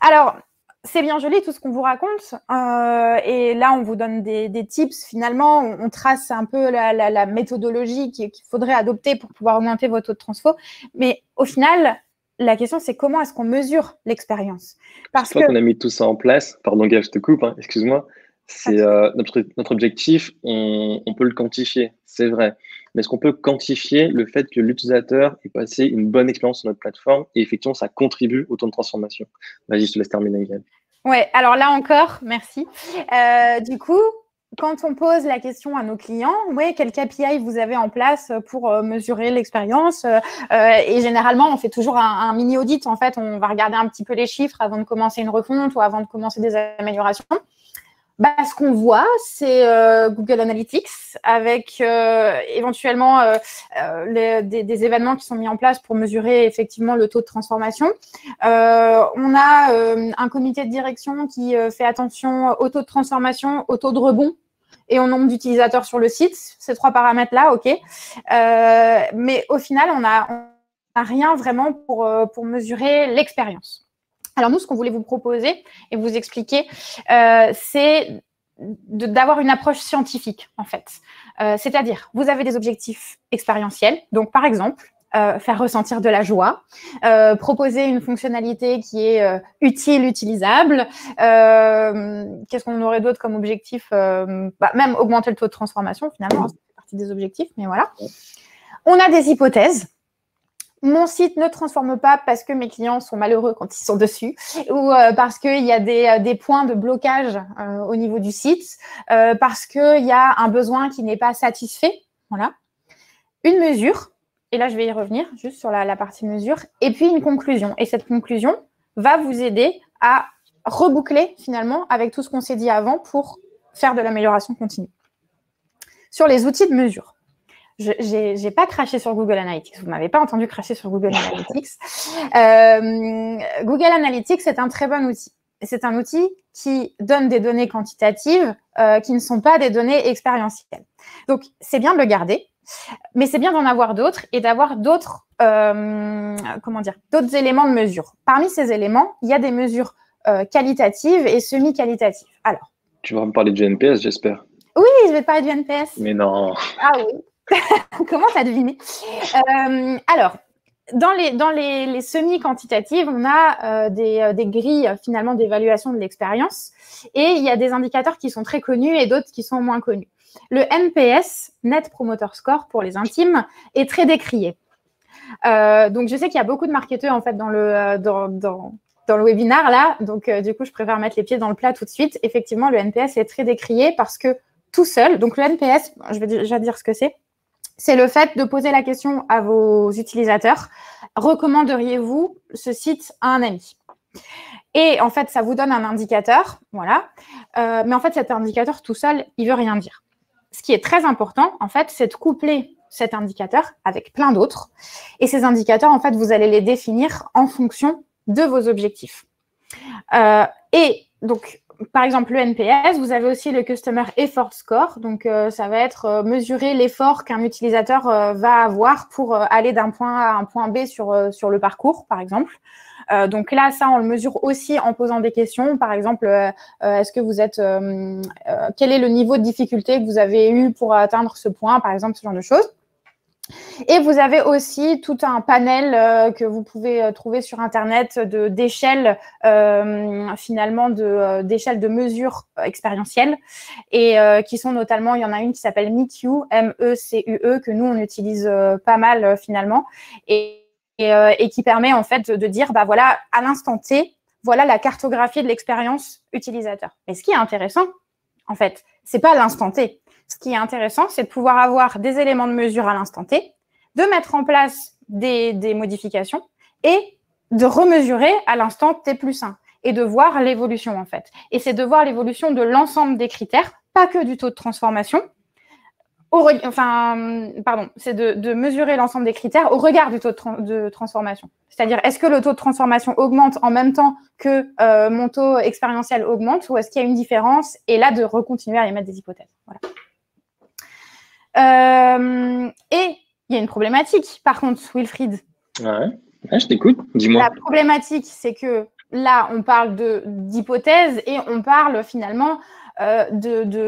Alors… C'est bien joli tout ce qu'on vous raconte et là, on vous donne des tips. Finalement, on trace un peu la méthodologie qu'il faudrait adopter pour pouvoir augmenter votre taux de transfo. Mais au final, la question, c'est comment est-ce qu'on mesure l'expérience? Parce qu'on a mis tout ça en place. Pardon, Gaëlle, je te coupe, hein, excuse-moi. C'est notre objectif, on peut le quantifier, c'est vrai. Mais est-ce qu'on peut quantifier le fait que l'utilisateur ait passé une bonne expérience sur notre plateforme et effectivement, ça contribue au temps de transformation? Vas-y, je te laisse terminer, Gaëlle. Oui, alors là encore, merci. Du coup, quand on pose la question à nos clients, ouais, quel KPI vous avez en place pour mesurer l'expérience? Et généralement, on fait toujours un mini audit. En fait, on va regarder un petit peu les chiffres avant de commencer une refonte ou avant de commencer des améliorations. bah, ce qu'on voit, c'est Google Analytics avec éventuellement des événements qui sont mis en place pour mesurer effectivement le taux de transformation. On a un comité de direction qui fait attention au taux de transformation, au taux de rebond et au nombre d'utilisateurs sur le site. Ces trois paramètres-là, OK. Mais au final, on n'a rien vraiment pour mesurer l'expérience. Alors nous, ce qu'on voulait vous proposer et vous expliquer, c'est d'avoir une approche scientifique, en fait. C'est-à-dire, vous avez des objectifs expérientiels. Donc, par exemple, faire ressentir de la joie, proposer une fonctionnalité qui est utile, utilisable. Qu'est-ce qu'on aurait d'autre comme objectif, même augmenter le taux de transformation, finalement, c'est partie des objectifs, mais voilà. On a des hypothèses. Mon site ne transforme pas parce que mes clients sont malheureux quand ils sont dessus ou parce qu'il y a des points de blocage au niveau du site, parce qu'il y a un besoin qui n'est pas satisfait. Voilà. Une mesure, et là, je vais y revenir juste sur la partie mesure, et puis une conclusion. Et cette conclusion va vous aider à reboucler finalement avec tout ce qu'on s'est dit avant pour faire de l'amélioration continue. Sur les outils de mesure. Je n'ai pas craché sur Google Analytics. Vous ne m'avez pas entendu cracher sur Google Analytics. Google Analytics, c'est un très bon outil. C'est un outil qui donne des données quantitatives qui ne sont pas des données expérientielles. Donc, c'est bien de le garder, mais c'est bien d'en avoir d'autres et d'avoir d'autres d'autres éléments de mesure. Parmi ces éléments, il y a des mesures qualitatives et semi-qualitatives. Alors, tu vas me parler du NPS, j'espère. Oui, je vais te parler du NPS. Mais non. Ah oui. Comment t'as deviné? Alors, dans les semi-quantitatives, on a des grilles finalement d'évaluation de l'expérience et il y a des indicateurs qui sont très connus et d'autres qui sont moins connus. Le NPS, Net Promoter Score pour les intimes, est très décrié. Donc, je sais qu'il y a beaucoup de marketeurs en fait dans le webinar là. Donc, du coup, je préfère mettre les pieds dans le plat tout de suite. Effectivement, le NPS est très décrié parce que tout seul, donc le NPS, je vais déjà dire ce que c'est. C'est le fait de poser la question à vos utilisateurs. Recommanderiez-vous ce site à un ami? Et en fait, ça vous donne un indicateur, voilà. Mais en fait, cet indicateur tout seul, il ne veut rien dire. Ce qui est très important, en fait, c'est de coupler cet indicateur avec plein d'autres. Et ces indicateurs, en fait, vous allez les définir en fonction de vos objectifs. Et donc, par exemple, le NPS, vous avez aussi le Customer Effort Score. Donc, ça va être mesurer l'effort qu'un utilisateur va avoir pour aller d'un point A à un point B sur le parcours, par exemple. Donc là, ça, on le mesure aussi en posant des questions. Par exemple, est-ce que vous êtes… quel est le niveau de difficulté que vous avez eu pour atteindre ce point, par exemple, ce genre de choses. Et vous avez aussi tout un panel que vous pouvez trouver sur Internet d'échelles, finalement, d'échelles de mesures expérientielles. Et qui sont notamment, il y en a une qui s'appelle MeCUE, M-E-C-U-E, que nous, on utilise pas mal, finalement, et qui permet, en fait, de dire, bah voilà, à l'instant T, voilà la cartographie de l'expérience utilisateur. Mais ce qui est intéressant, en fait, c'est pas l'instant T. Ce qui est intéressant, c'est de pouvoir avoir des éléments de mesure à l'instant T, de mettre en place des modifications et de remesurer à l'instant T+1 et de voir l'évolution, en fait. Et c'est de voir l'évolution de l'ensemble des critères, pas que du taux de transformation. C'est de mesurer l'ensemble des critères au regard du taux de transformation. C'est-à-dire, est-ce que le taux de transformation augmente en même temps que mon taux expérientiel augmente ou est-ce qu'il y a une différence? Et là, de recontinuer à émettre des hypothèses. Voilà. Et il y a une problématique, par contre, Wilfried. Ouais, je t'écoute, dis-moi. La problématique, c'est que là, on parle d'hypothèses et on parle finalement de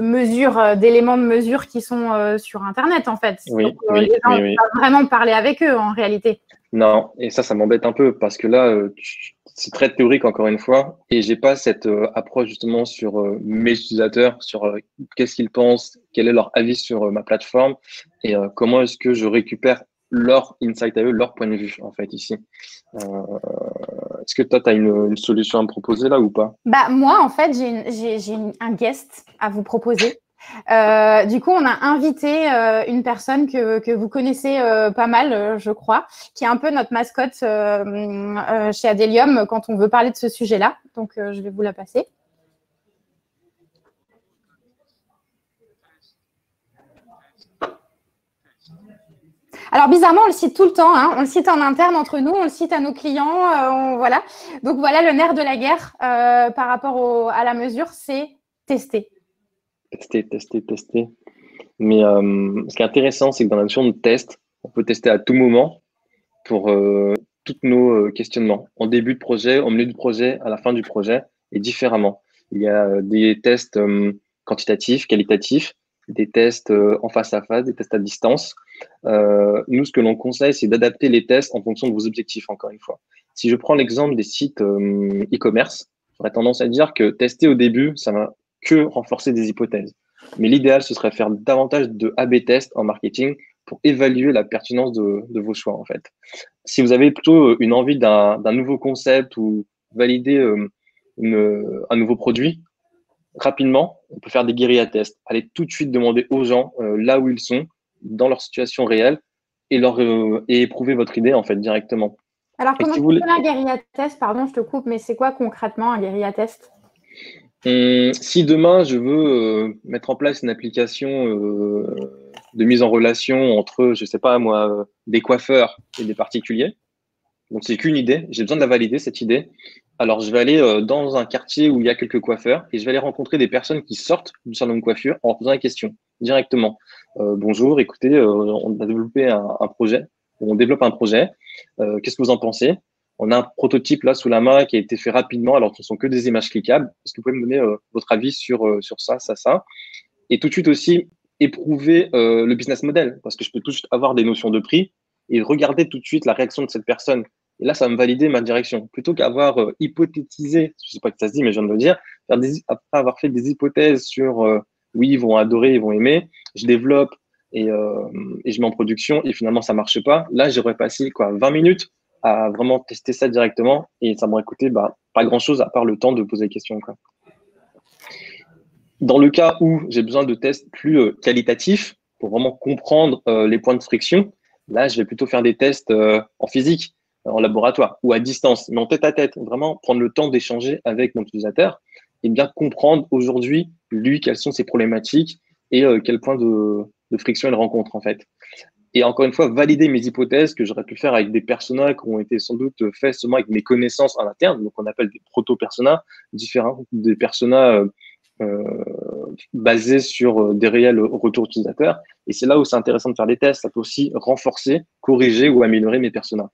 mesures, d'éléments de mesure qui sont sur Internet, en fait. Oui, donc, les gens, oui. On va vraiment parler avec eux, en réalité. Non, et ça m'embête un peu parce que là, c'est très théorique, encore une fois, et j'ai pas cette approche justement sur mes utilisateurs, sur qu'est-ce qu'ils pensent, quel est leur avis sur ma plateforme et comment est-ce que je récupère leur insight à eux, leur point de vue, en fait, ici. Est-ce que toi, tu as une solution à me proposer là ou pas? Bah, moi, en fait, j'ai un guest à vous proposer. Du coup, on a invité une personne que vous connaissez pas mal, je crois, qui est un peu notre mascotte chez Adeliom quand on veut parler de ce sujet-là. Donc, je vais vous la passer. Alors, bizarrement, on le cite tout le temps. Hein. On le cite en interne entre nous, on le cite à nos clients. Voilà. Donc, voilà le nerf de la guerre par rapport à la mesure, c'est tester. Tester, tester, tester. Mais ce qui est intéressant, c'est que dans la notion de test, on peut tester à tout moment pour tous nos questionnements. En début de projet, au milieu du projet, à la fin du projet et différemment. Il y a des tests quantitatifs, qualitatifs, des tests en face à face, des tests à distance. Nous, ce que l'on conseille, c'est d'adapter les tests en fonction de vos objectifs, encore une fois. Si je prends l'exemple des sites e-commerce, j'aurais tendance à dire que tester au début, ça va que renforcer des hypothèses. Mais l'idéal, ce serait faire davantage de A/B tests en marketing pour évaluer la pertinence de vos choix, en fait. Si vous avez plutôt une envie d'un nouveau concept ou valider un nouveau produit, rapidement, on peut faire des guérilla tests. Allez tout de suite demander aux gens là où ils sont, dans leur situation réelle, et éprouver votre idée, en fait, directement. Alors, comment tu fais un guérilla test? Pardon, je te coupe, mais c'est quoi concrètement un guérilla test? Si demain, je veux mettre en place une application de mise en relation entre, je sais pas moi, des coiffeurs et des particuliers, donc c'est qu'une idée, j'ai besoin de la valider, cette idée. Alors, je vais aller dans un quartier où il y a quelques coiffeurs et je vais aller rencontrer des personnes qui sortent du salon de coiffure en posant la question directement. Bonjour, écoutez, on a développé un projet, on développe un projet, qu'est-ce que vous en pensez? On a un prototype là sous la main qui a été fait rapidement alors que ce ne sont que des images cliquables. Est-ce que vous pouvez me donner votre avis sur ça, ça, ça? Et tout de suite aussi, éprouver le business model, parce que je peux tout de suite avoir des notions de prix et regarder tout de suite la réaction de cette personne. Et là, ça va me valider ma direction. Plutôt qu'avoir hypothétisé, je ne sais pas que ça se dit, mais je viens de le dire, après avoir fait des hypothèses sur oui, ils vont adorer, ils vont aimer, je développe et je mets en production et finalement, ça ne marche pas. Là, j'aurais passé quoi, 20 minutes à vraiment tester ça directement et ça m'aurait coûté pas grand-chose à part le temps de poser des questions, quoi. Dans le cas où j'ai besoin de tests plus qualitatifs pour vraiment comprendre les points de friction, là, je vais plutôt faire des tests en physique, en laboratoire ou à distance, mais en tête-à-tête, vraiment prendre le temps d'échanger avec mon utilisateur et bien comprendre aujourd'hui, lui, quelles sont ses problématiques et quel point de friction il rencontre en fait. Et encore une fois, valider mes hypothèses que j'aurais pu faire avec des personas qui ont été sans doute faits seulement avec mes connaissances en interne, donc on appelle des proto-personas, différents des personas basés sur des réels retours utilisateurs. Et c'est là où c'est intéressant de faire des tests. Ça peut aussi renforcer, corriger ou améliorer mes personas.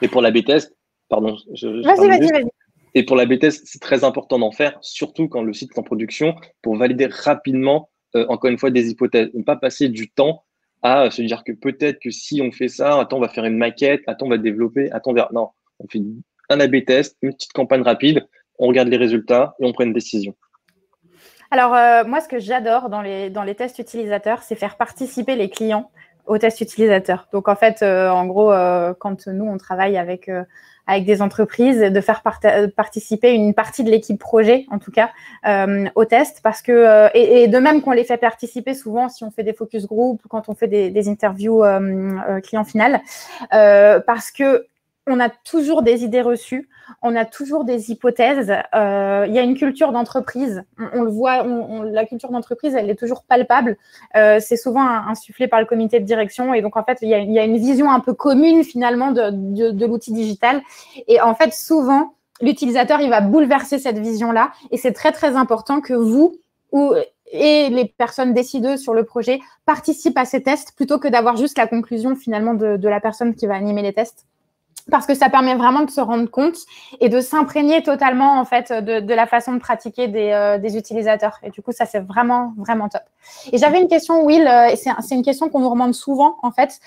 Et pour l'A/B test, pardon. Vas-y. Et pour l'A/B test, c'est très important d'en faire, surtout quand le site est en production, pour valider rapidement, encore une fois, des hypothèses. Ne pas passer du temps à se dire que peut-être que si on fait ça, attends, on va faire une maquette, attends, on va développer, attends, non, on fait un A/B test, une petite campagne rapide, on regarde les résultats et on prend une décision. Alors, moi, ce que j'adore dans les tests utilisateurs, c'est faire participer les clients aux tests utilisateurs. Donc, en fait, en gros, quand nous, on travaille avec des entreprises, de faire participer une partie de l'équipe projet, en tout cas, aux tests, parce que, et de même qu'on les fait participer souvent si on fait des focus group, quand on fait des interviews client final, parce que on a toujours des idées reçues, on a toujours des hypothèses. Il y a une culture d'entreprise, on le voit, la culture d'entreprise, elle est toujours palpable. C'est souvent insufflé par le comité de direction et donc, en fait, il y a une vision un peu commune finalement de l'outil digital. Et en fait, souvent, l'utilisateur, il va bouleverser cette vision-là et c'est très, très important que vous et les personnes décideuses sur le projet participent à ces tests plutôt que d'avoir juste la conclusion finalement de la personne qui va animer les tests. Parce que ça permet vraiment de se rendre compte et de s'imprégner totalement en fait de la façon de pratiquer des utilisateurs. Et du coup, ça, c'est vraiment, vraiment top. Et j'avais une question, Will, et c'est une question qu'on nous remonte souvent en fait.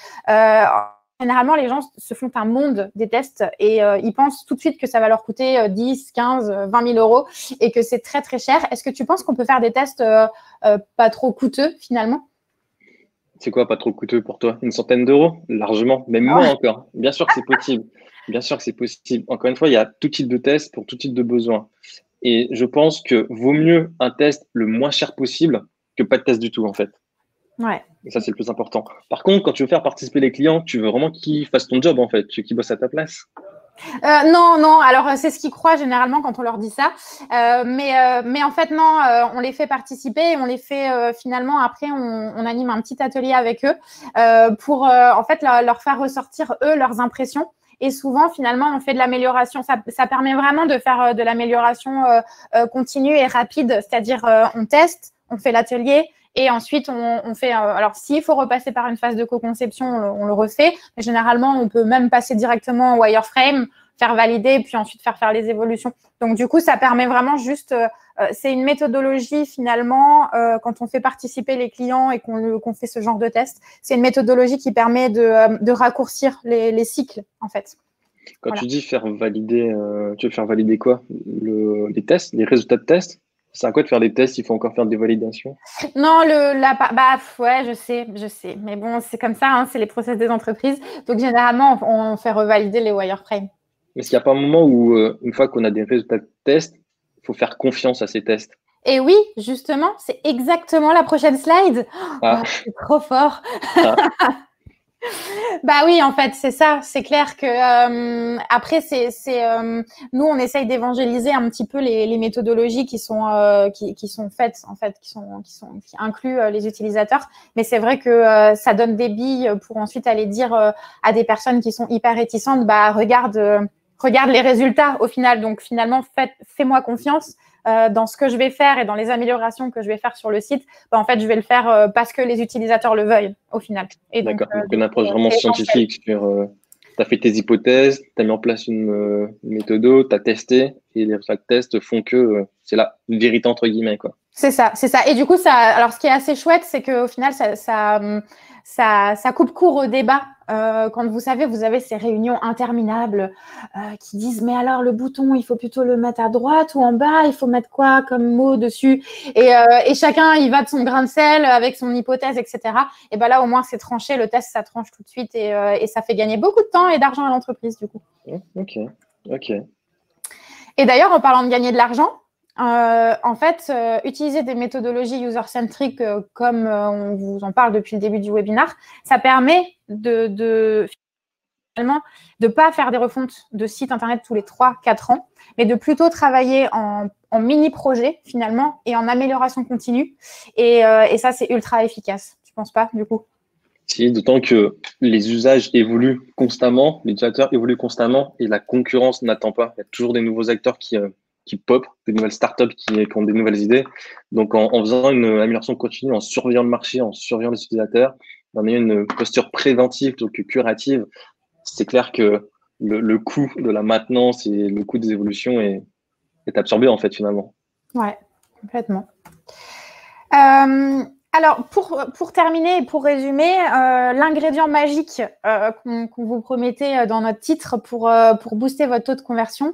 Généralement, les gens se font un monde des tests et ils pensent tout de suite que ça va leur coûter 10, 15, 20 000 euros et que c'est très, très cher. Est-ce que tu penses qu'on peut faire des tests pas trop coûteux finalement ? C'est quoi pas trop coûteux pour toi? Une centaine d'euros? Largement, même moins encore. Bien sûr que c'est possible. Bien sûr que c'est possible. Encore une fois, il y a tout type de tests pour tout type de besoin. Et je pense que vaut mieux un test le moins cher possible que pas de test du tout, en fait. Ouais. Et ça, c'est le plus important. Par contre, quand tu veux faire participer les clients, tu veux vraiment qu'ils fassent ton job, en fait, qu'ils bossent à ta place. Non, non. Alors, c'est ce qu'ils croient généralement quand on leur dit ça. Mais en fait, non, on les fait participer et on les fait finalement, après, on anime un petit atelier avec eux pour, en fait, leur faire ressortir, eux, leurs impressions. Et souvent, finalement, on fait de l'amélioration. Ça permet vraiment de faire de l'amélioration continue et rapide. C'est-à-dire, on teste, on fait l'atelier. Et ensuite, on fait… alors, s'il faut repasser par une phase de co-conception, on le refait. Mais généralement, on peut même passer directement au wireframe, faire valider, puis ensuite faire les évolutions. Donc, du coup, ça permet vraiment juste… c'est une méthodologie, finalement, quand on fait participer les clients et qu'on fait ce genre de test. C'est une méthodologie qui permet de raccourcir les cycles, en fait. Quand tu dis faire valider, tu veux faire valider quoi? Les tests, les résultats de tests? C'est à quoi de faire des tests? Il faut encore faire des validations? Non, ouais, je sais. Mais bon, c'est comme ça, hein, c'est les process des entreprises. Donc, généralement, on fait revalider les wireframes. Est-ce qu'il n'y a pas un moment où, une fois qu'on a des résultats de tests, il faut faire confiance à ces tests? Et oui, justement, c'est exactement la prochaine slide. Ah. Oh, c'est trop fort. Ah. Bah oui, en fait, c'est ça. C'est clair que après, nous, on essaye d'évangéliser un petit peu les méthodologies qui sont faites, en fait, qui incluent les utilisateurs. Mais c'est vrai que ça donne des billes pour ensuite aller dire à des personnes qui sont hyper réticentes, bah regarde les résultats au final. Donc finalement, fais-moi confiance. Dans ce que je vais faire et dans les améliorations que je vais faire sur le site, bah, en fait, je vais le faire parce que les utilisateurs le veuillent au final. D'accord, donc une approche vraiment scientifique. Tu as fait tes hypothèses, tu as mis en place une méthode, tu as testé et les résultats de test font que c'est la vérité entre guillemets, quoi. C'est ça, c'est ça. Et du coup, ça, alors ce qui est assez chouette, c'est qu'au final, ça coupe court au débat. Quand vous avez ces réunions interminables qui disent « mais alors le bouton, il faut plutôt le mettre à droite ou en bas, il faut mettre quoi comme mot dessus ?» et chacun, il va de son grain de sel avec son hypothèse, etc. Et bien là, au moins, c'est tranché, le test, ça tranche tout de suite et ça fait gagner beaucoup de temps et d'argent à l'entreprise du coup. Ok. Et d'ailleurs, en parlant de gagner de l'argent, en fait, utiliser des méthodologies user-centric comme on vous en parle depuis le début du webinar, ça permet de pas faire des refontes de sites internet tous les 3-4 ans, mais de plutôt travailler en mini-projet finalement et en amélioration continue. Et ça, c'est ultra efficace. Tu ne penses pas du coup? Si, d'autant que les usages évoluent constamment, les utilisateurs évoluent constamment et la concurrence n'attend pas. Il y a toujours des nouveaux acteurs qui pop, des nouvelles startups qui ont des nouvelles idées. Donc, en faisant une amélioration continue, en surveillant le marché, en surveillant les utilisateurs, en ayant une posture préventive plutôt que curative, c'est clair que le coût de la maintenance et le coût des évolutions est absorbé, en fait, finalement. Ouais, complètement. Alors, pour terminer et pour résumer, l'ingrédient magique qu'on vous promettait dans notre titre pour booster votre taux de conversion,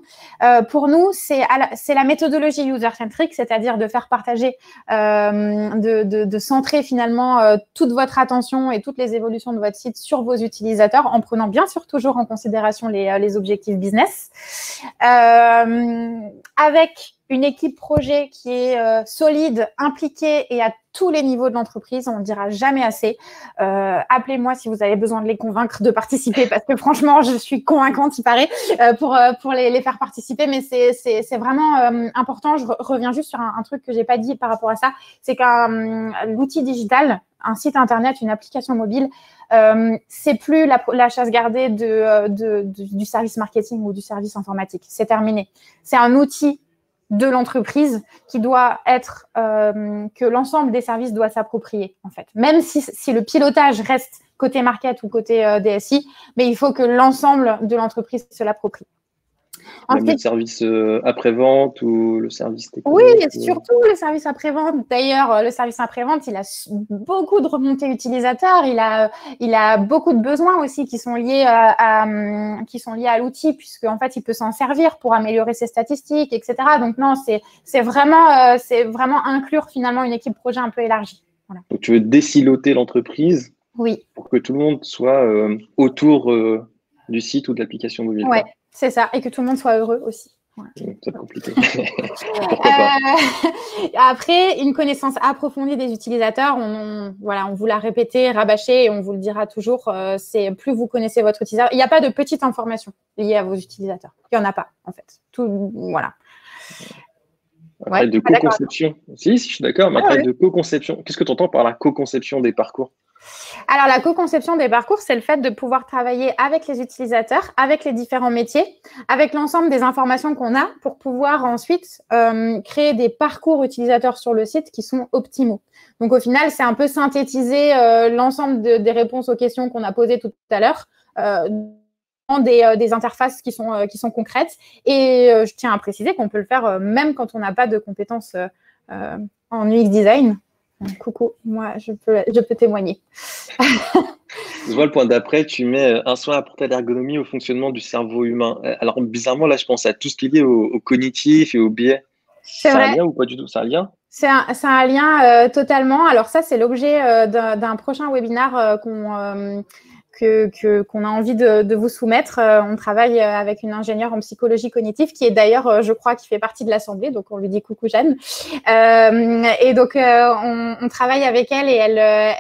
pour nous, c'est la méthodologie user-centric, c'est-à-dire de faire partager, de centrer finalement toute votre attention et toutes les évolutions de votre site sur vos utilisateurs, en prenant bien sûr toujours en considération les objectifs business, avec une équipe projet qui est solide, impliquée et à tous les niveaux de l'entreprise. On ne dira jamais assez. Appelez-moi si vous avez besoin de les convaincre de participer parce que franchement, je suis convaincante, il paraît, pour les faire participer. Mais c'est vraiment important. Je reviens juste sur un truc que je n'ai pas dit par rapport à ça. C'est qu'un l'outil digital, un site internet, une application mobile, c'est plus la chasse gardée du service marketing ou du service informatique. C'est terminé. C'est un outil de l'entreprise qui doit être que l'ensemble des services doit s'approprier, en fait. Même si le pilotage reste côté market ou côté DSI, mais il faut que l'ensemble de l'entreprise se l'approprie. Le service après-vente ou le service technique? Oui, surtout le service après-vente. D'ailleurs, le service après-vente, il a beaucoup de remontées utilisateurs. Il a beaucoup de besoins aussi qui sont liés à l'outil, puisqu'en fait, il peut s'en servir pour améliorer ses statistiques, etc. Donc, non, c'est vraiment inclure finalement une équipe projet un peu élargie. Voilà. Donc, tu veux désiloter l'entreprise? Oui. Pour que tout le monde soit autour du site ou de l'application mobile. Oui, c'est ça. Et que tout le monde soit heureux aussi. C'est compliqué. Pourquoi pas. Après, une connaissance approfondie des utilisateurs, on vous l'a répété, rabâché, et on vous le dira toujours, c'est plus vous connaissez votre utilisateur. Il n'y a pas de petites informations liées à vos utilisateurs. Il n'y en a pas, en fait. Tout, voilà. Après, de co-conception. Si, je suis d'accord, mais après, de co-conception. Qu'est-ce que tu entends par la co-conception des parcours? Alors, la co-conception des parcours, c'est le fait de pouvoir travailler avec les utilisateurs, avec les différents métiers, avec l'ensemble des informations qu'on a pour pouvoir ensuite créer des parcours utilisateurs sur le site qui sont optimaux. Donc, au final, c'est un peu synthétiser l'ensemble des réponses aux questions qu'on a posées tout à l'heure dans des interfaces qui sont concrètes. Et je tiens à préciser qu'on peut le faire même quand on n'a pas de compétences en UX design. Coucou, moi, je peux témoigner. Je vois le point d'après, tu mets un soin à apporter à l'ergonomie au fonctionnement du cerveau humain. Alors, bizarrement, là, je pense à tout ce qui est lié au cognitif et au biais. C'est un lien ou pas du tout? C'est un lien? C'est un lien totalement. Alors, ça, c'est l'objet d'un prochain webinaire qu'on a envie de vous soumettre. On travaille avec une ingénieure en psychologie cognitive qui est d'ailleurs, je crois, qui fait partie de l'Assemblée. Donc, on lui dit coucou Jeanne. Et donc, on travaille avec elle et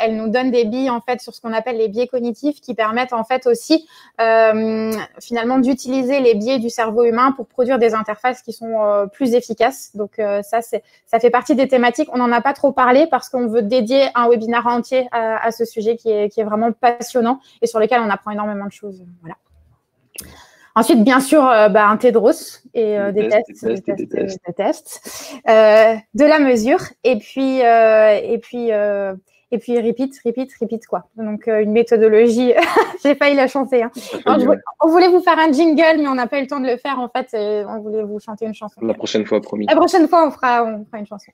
elle nous donne des billes, en fait, sur ce qu'on appelle les biais cognitifs qui permettent, en fait, aussi, finalement, d'utiliser les biais du cerveau humain pour produire des interfaces qui sont plus efficaces. Donc, ça fait partie des thématiques. On n'en a pas trop parlé parce qu'on veut dédier un webinaire entier à ce sujet qui est vraiment passionnant et sur lesquels on apprend énormément de choses. Voilà. Ensuite, bien sûr, un Tedros et des tests. De la mesure et puis repeat quoi. Donc, une méthodologie, j'ai failli la chanter. Hein. Alors, on voulait vous faire un jingle, mais on n'a pas eu le temps de le faire en fait. On voulait vous chanter une chanson. La prochaine fois, promis. La prochaine fois, on fera une chanson.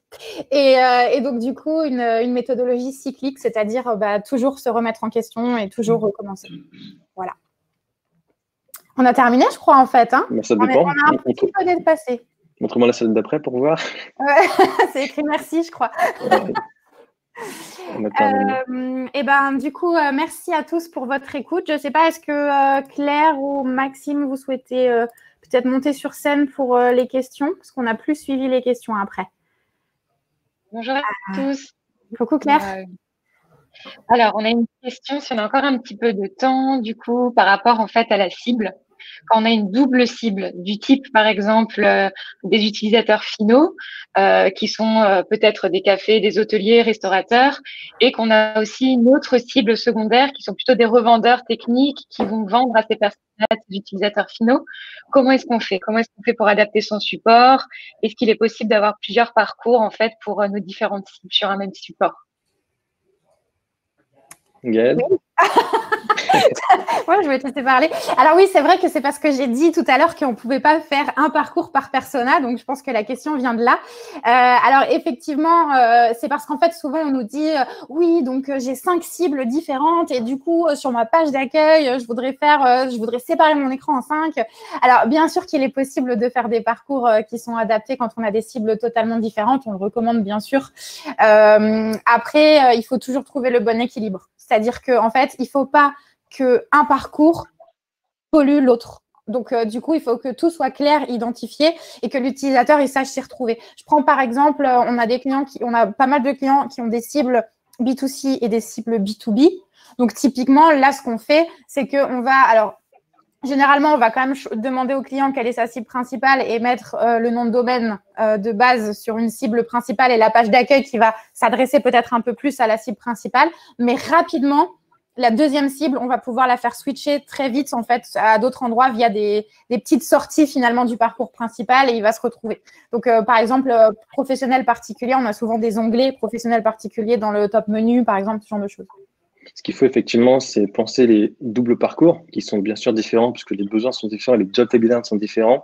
Et donc, du coup, une méthodologie cyclique, c'est-à-dire toujours se remettre en question et toujours recommencer. Voilà. On a terminé, je crois, en fait. Hein. Mais ça dépend. On a un petit peu dépassé. Montre-moi la scène d'après pour voir. C'est écrit merci, je crois. Ouais. Du coup, merci à tous pour votre écoute. Je ne sais pas, est-ce que Claire ou Maxime, vous souhaitez peut-être monter sur scène pour les questions? Parce qu'on n'a plus suivi les questions après. Bonjour à tous. Coucou Claire. Alors, on a une question, si on a encore un petit peu de temps, du coup, par rapport en fait à la cible. Quand on a une double cible du type, par exemple, des utilisateurs finaux qui sont peut-être des cafés, des hôteliers, restaurateurs, et qu'on a aussi une autre cible secondaire qui sont plutôt des revendeurs techniques qui vont vendre à ces personnes-là, ces utilisateurs finaux, comment est-ce qu'on fait? Comment est-ce qu'on fait pour adapter son support? Est-ce qu'il est possible d'avoir plusieurs parcours en fait pour nos différentes cibles sur un même support? Gaëlle. Ouais, je vais te laisser parler. Alors oui, c'est vrai que c'est parce que j'ai dit tout à l'heure qu'on ne pouvait pas faire un parcours par persona, donc je pense que la question vient de là. Alors effectivement, c'est parce qu'en fait souvent on nous dit oui, donc j'ai 5 cibles différentes et du coup sur ma page d'accueil, je voudrais séparer mon écran en 5. Alors bien sûr qu'il est possible de faire des parcours qui sont adaptés quand on a des cibles totalement différentes, on le recommande bien sûr. Après, il faut toujours trouver le bon équilibre. C'est-à-dire qu'en fait, il ne faut pas qu'un parcours pollue l'autre. Donc, du coup, il faut que tout soit clair, identifié et que l'utilisateur, il sache s'y retrouver. Je prends par exemple, on a pas mal de clients qui ont des cibles B2C et des cibles B2B. Donc, typiquement, là, ce qu'on fait, c'est qu'on va… alors, généralement, on va quand même demander au client quelle est sa cible principale et mettre le nom de domaine de base sur une cible principale et la page d'accueil qui va s'adresser peut-être un peu plus à la cible principale. Mais rapidement, la deuxième cible, on va pouvoir la faire switcher très vite en fait à d'autres endroits via des petites sorties finalement du parcours principal et il va se retrouver. Donc, par exemple, professionnel particulier, on a souvent des onglets professionnels particuliers dans le top menu, par exemple, ce genre de choses. Ce qu'il faut effectivement, c'est penser les doubles parcours qui sont bien sûr différents puisque les besoins sont différents, les job taglines sont différents.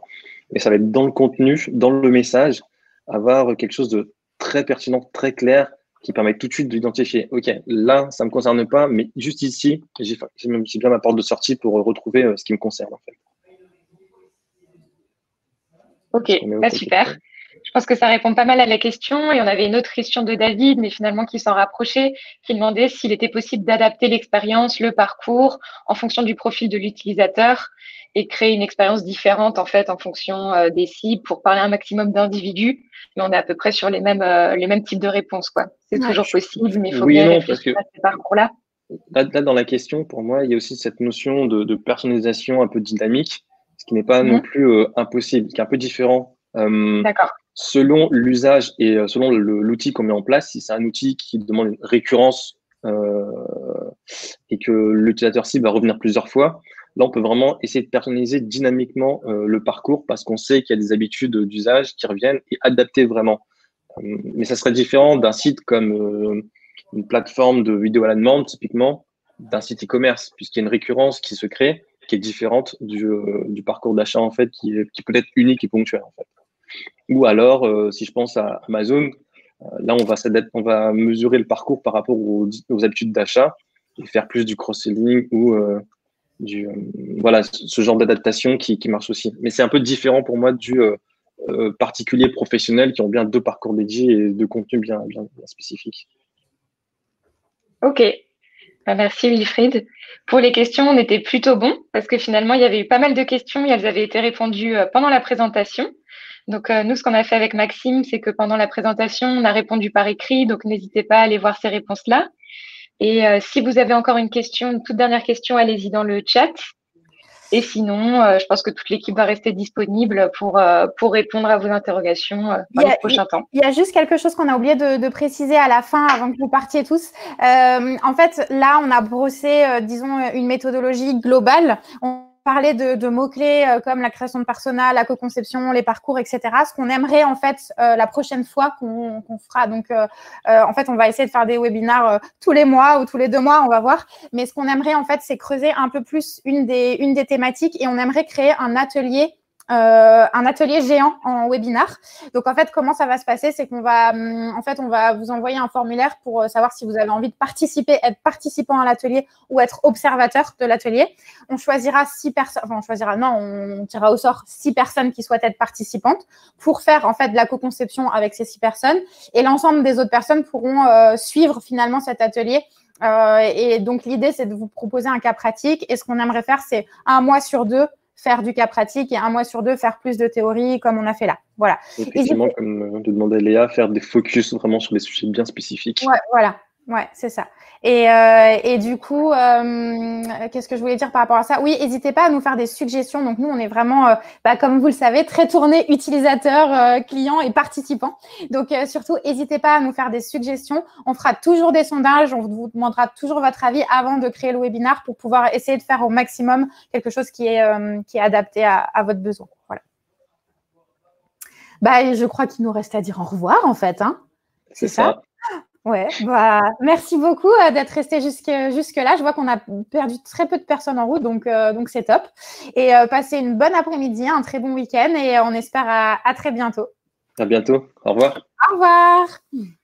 Mais ça va être dans le contenu, dans le message, avoir quelque chose de très pertinent, très clair qui permet tout de suite d'identifier. OK, là, ça ne me concerne pas, mais juste ici, j'ai bien ma porte de sortie pour retrouver ce qui me concerne en fait. OK, bah, super. Je pense que ça répond pas mal à la question. Et on avait une autre question de David, mais finalement qui s'en rapprochait, qui demandait s'il était possible d'adapter l'expérience, le parcours, en fonction du profil de l'utilisateur et créer une expérience différente en fait en fonction des cibles pour parler un maximum d'individus. Mais on est à peu près sur les mêmes types de réponses, quoi. C'est toujours possible, mais il faut bien réfléchir à ce parcours-là. Là, dans la question, pour moi, il y a aussi cette notion de personnalisation un peu dynamique, ce qui n'est pas non plus impossible, qui est un peu différent selon l'usage et selon l'outil qu'on met en place. Si c'est un outil qui demande une récurrence et que l'utilisateur cible va revenir plusieurs fois, là, on peut vraiment essayer de personnaliser dynamiquement le parcours parce qu'on sait qu'il y a des habitudes d'usage qui reviennent et adapter vraiment. Mais ça serait différent d'un site comme une plateforme de vidéo à la demande, typiquement, d'un site e-commerce, puisqu'il y a une récurrence qui se crée, qui est différente du parcours d'achat, en fait, qui peut être unique et ponctuel, en fait. Ou alors, si je pense à Amazon, là, on va mesurer le parcours par rapport aux habitudes d'achat et faire plus du cross-selling ou voilà, ce genre d'adaptation qui marche aussi. Mais c'est un peu différent pour moi du particulier professionnel qui ont bien deux parcours dédiés et deux contenus bien spécifiques. Ok, merci Wilfried. Pour les questions, on était plutôt bon parce que finalement, il y avait eu pas mal de questions et elles avaient été répondues pendant la présentation. Donc, nous, ce qu'on a fait avec Maxime, c'est que pendant la présentation, on a répondu par écrit. Donc, n'hésitez pas à aller voir ces réponses-là. Et si vous avez encore une question, une toute dernière question, allez-y dans le chat. Et sinon, je pense que toute l'équipe va rester disponible pour répondre à vos interrogations dans les prochains temps. Il y a juste quelque chose qu'on a oublié de préciser à la fin avant que vous partiez tous. En fait, là, on a brossé, disons, une méthodologie globale. On parlait de mots-clés comme la création de persona, la co-conception, les parcours, etc. Ce qu'on aimerait, en fait, la prochaine fois qu'on fera. Donc, en fait, on va essayer de faire des webinars tous les mois ou tous les 2 mois, on va voir. Mais ce qu'on aimerait, en fait, c'est creuser un peu plus une des thématiques et on aimerait créer un atelier géant en webinar. Donc, en fait, comment ça va se passer? C'est qu'on va, en fait, on va vous envoyer un formulaire pour savoir si vous avez envie de participer, être participant à l'atelier ou être observateur de l'atelier. On choisira 6 personnes, enfin, on tirera au sort 6 personnes qui souhaitent être participantes pour faire, en fait, de la co-conception avec ces 6 personnes et l'ensemble des autres personnes pourront suivre finalement cet atelier. Et donc, l'idée, c'est de vous proposer un cas pratique et ce qu'on aimerait faire, c'est 1 mois sur 2 faire du cas pratique et 1 mois sur 2 faire plus de théorie comme on a fait là. Voilà. Effectivement, comme de demander à Léa, faire des focus vraiment sur des sujets bien spécifiques. Ouais, voilà, ouais, c'est ça. Et du coup, qu'est-ce que je voulais dire par rapport à ça? Oui, n'hésitez pas à nous faire des suggestions. Donc, nous, on est vraiment, comme vous le savez, très tourné utilisateur, client et participant. Donc, surtout, n'hésitez pas à nous faire des suggestions. On fera toujours des sondages. On vous demandera toujours votre avis avant de créer le webinar pour pouvoir essayer de faire au maximum quelque chose qui est adapté à votre besoin. Voilà. Bah, je crois qu'il nous reste à dire au revoir, en fait. Hein. C'est ça. Ouais, bah merci beaucoup d'être resté jusque-là. Je vois qu'on a perdu très peu de personnes en route, donc c'est top. Et passez une bonne après-midi, un très bon week-end et on espère à très bientôt. À bientôt. Au revoir. Au revoir.